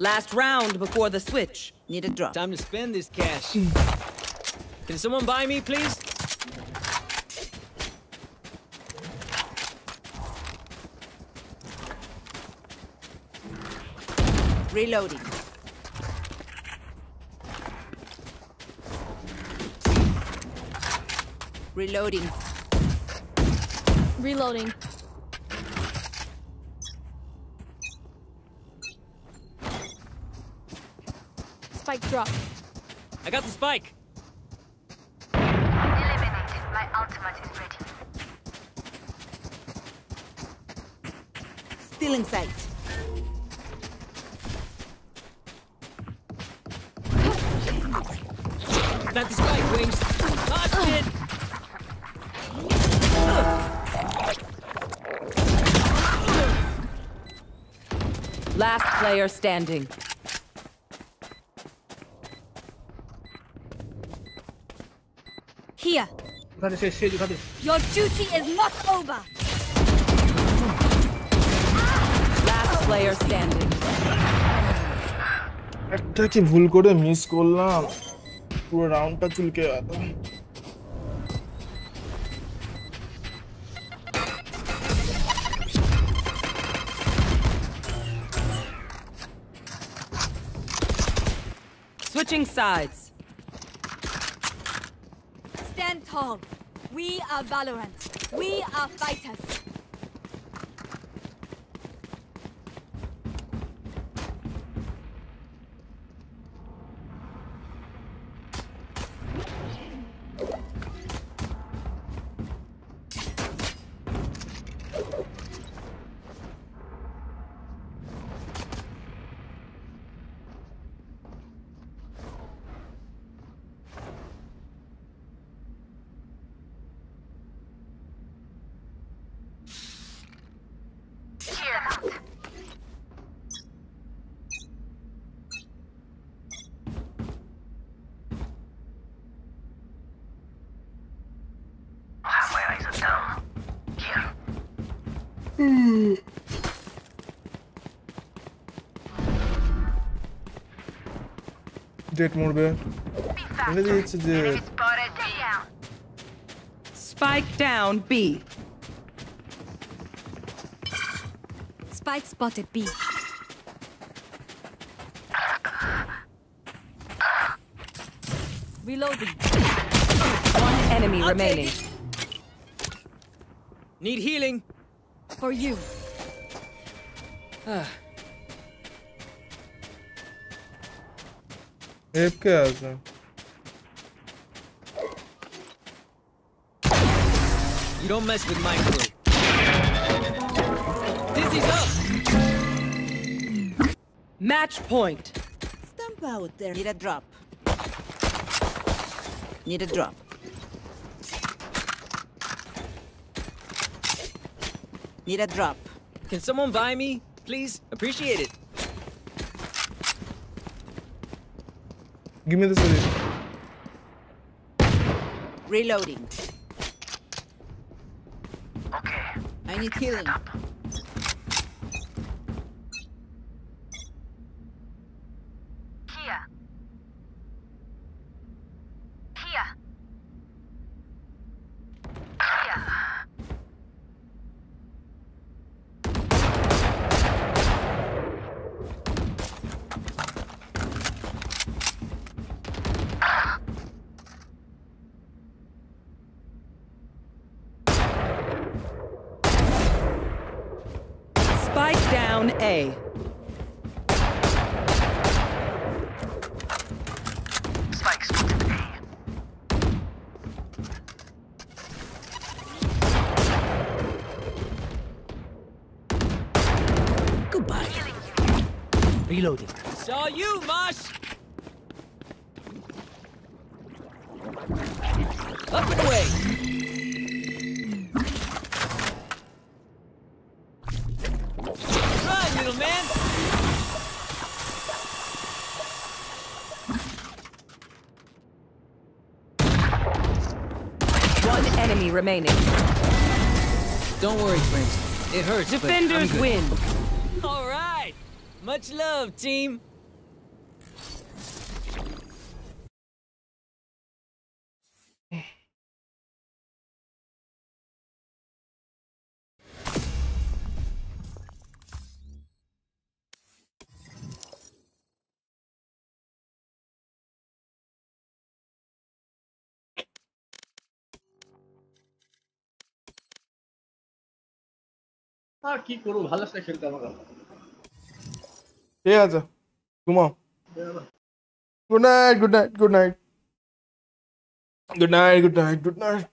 Last round before the switch. Need a drop. Time to spend this cash. Can someone buy me, please? Reloading. Reloading. Reloading. Spike drop. I got the spike. Eliminated. My ultimate is ready. Still in sight. Plant the spike, Wings. Lost it. Last player standing. Here. Your duty is not over. Last player standing. Atta ki bhul kore miss korla puro round ta chulke ata. Switching sides. Stand tall. We are Valorant. We are fighters. Spike down B. Spike spotted B. Reloading. One enemy remaining. Need healing. For you. Hep kazandı. You don't mess with my crew. Dizzy's up. Match point. Stump out there. Need a drop. Need a drop. Need a drop. Can someone buy me? Please, appreciate it. Give me this one. Reloading. Okay. I need healing. Here. Here. Here. Spike down A. Spike spotted A. Goodbye. Reloading. Saw you, Mosh! Up and away! Remaining. Don't worry, friends. It hurts. Defenders win. All right. Much love, team. কি করব ভালো করে খেলতে আমাকে ঠিক আছে ঘুমাও good night good night good night good night good night good night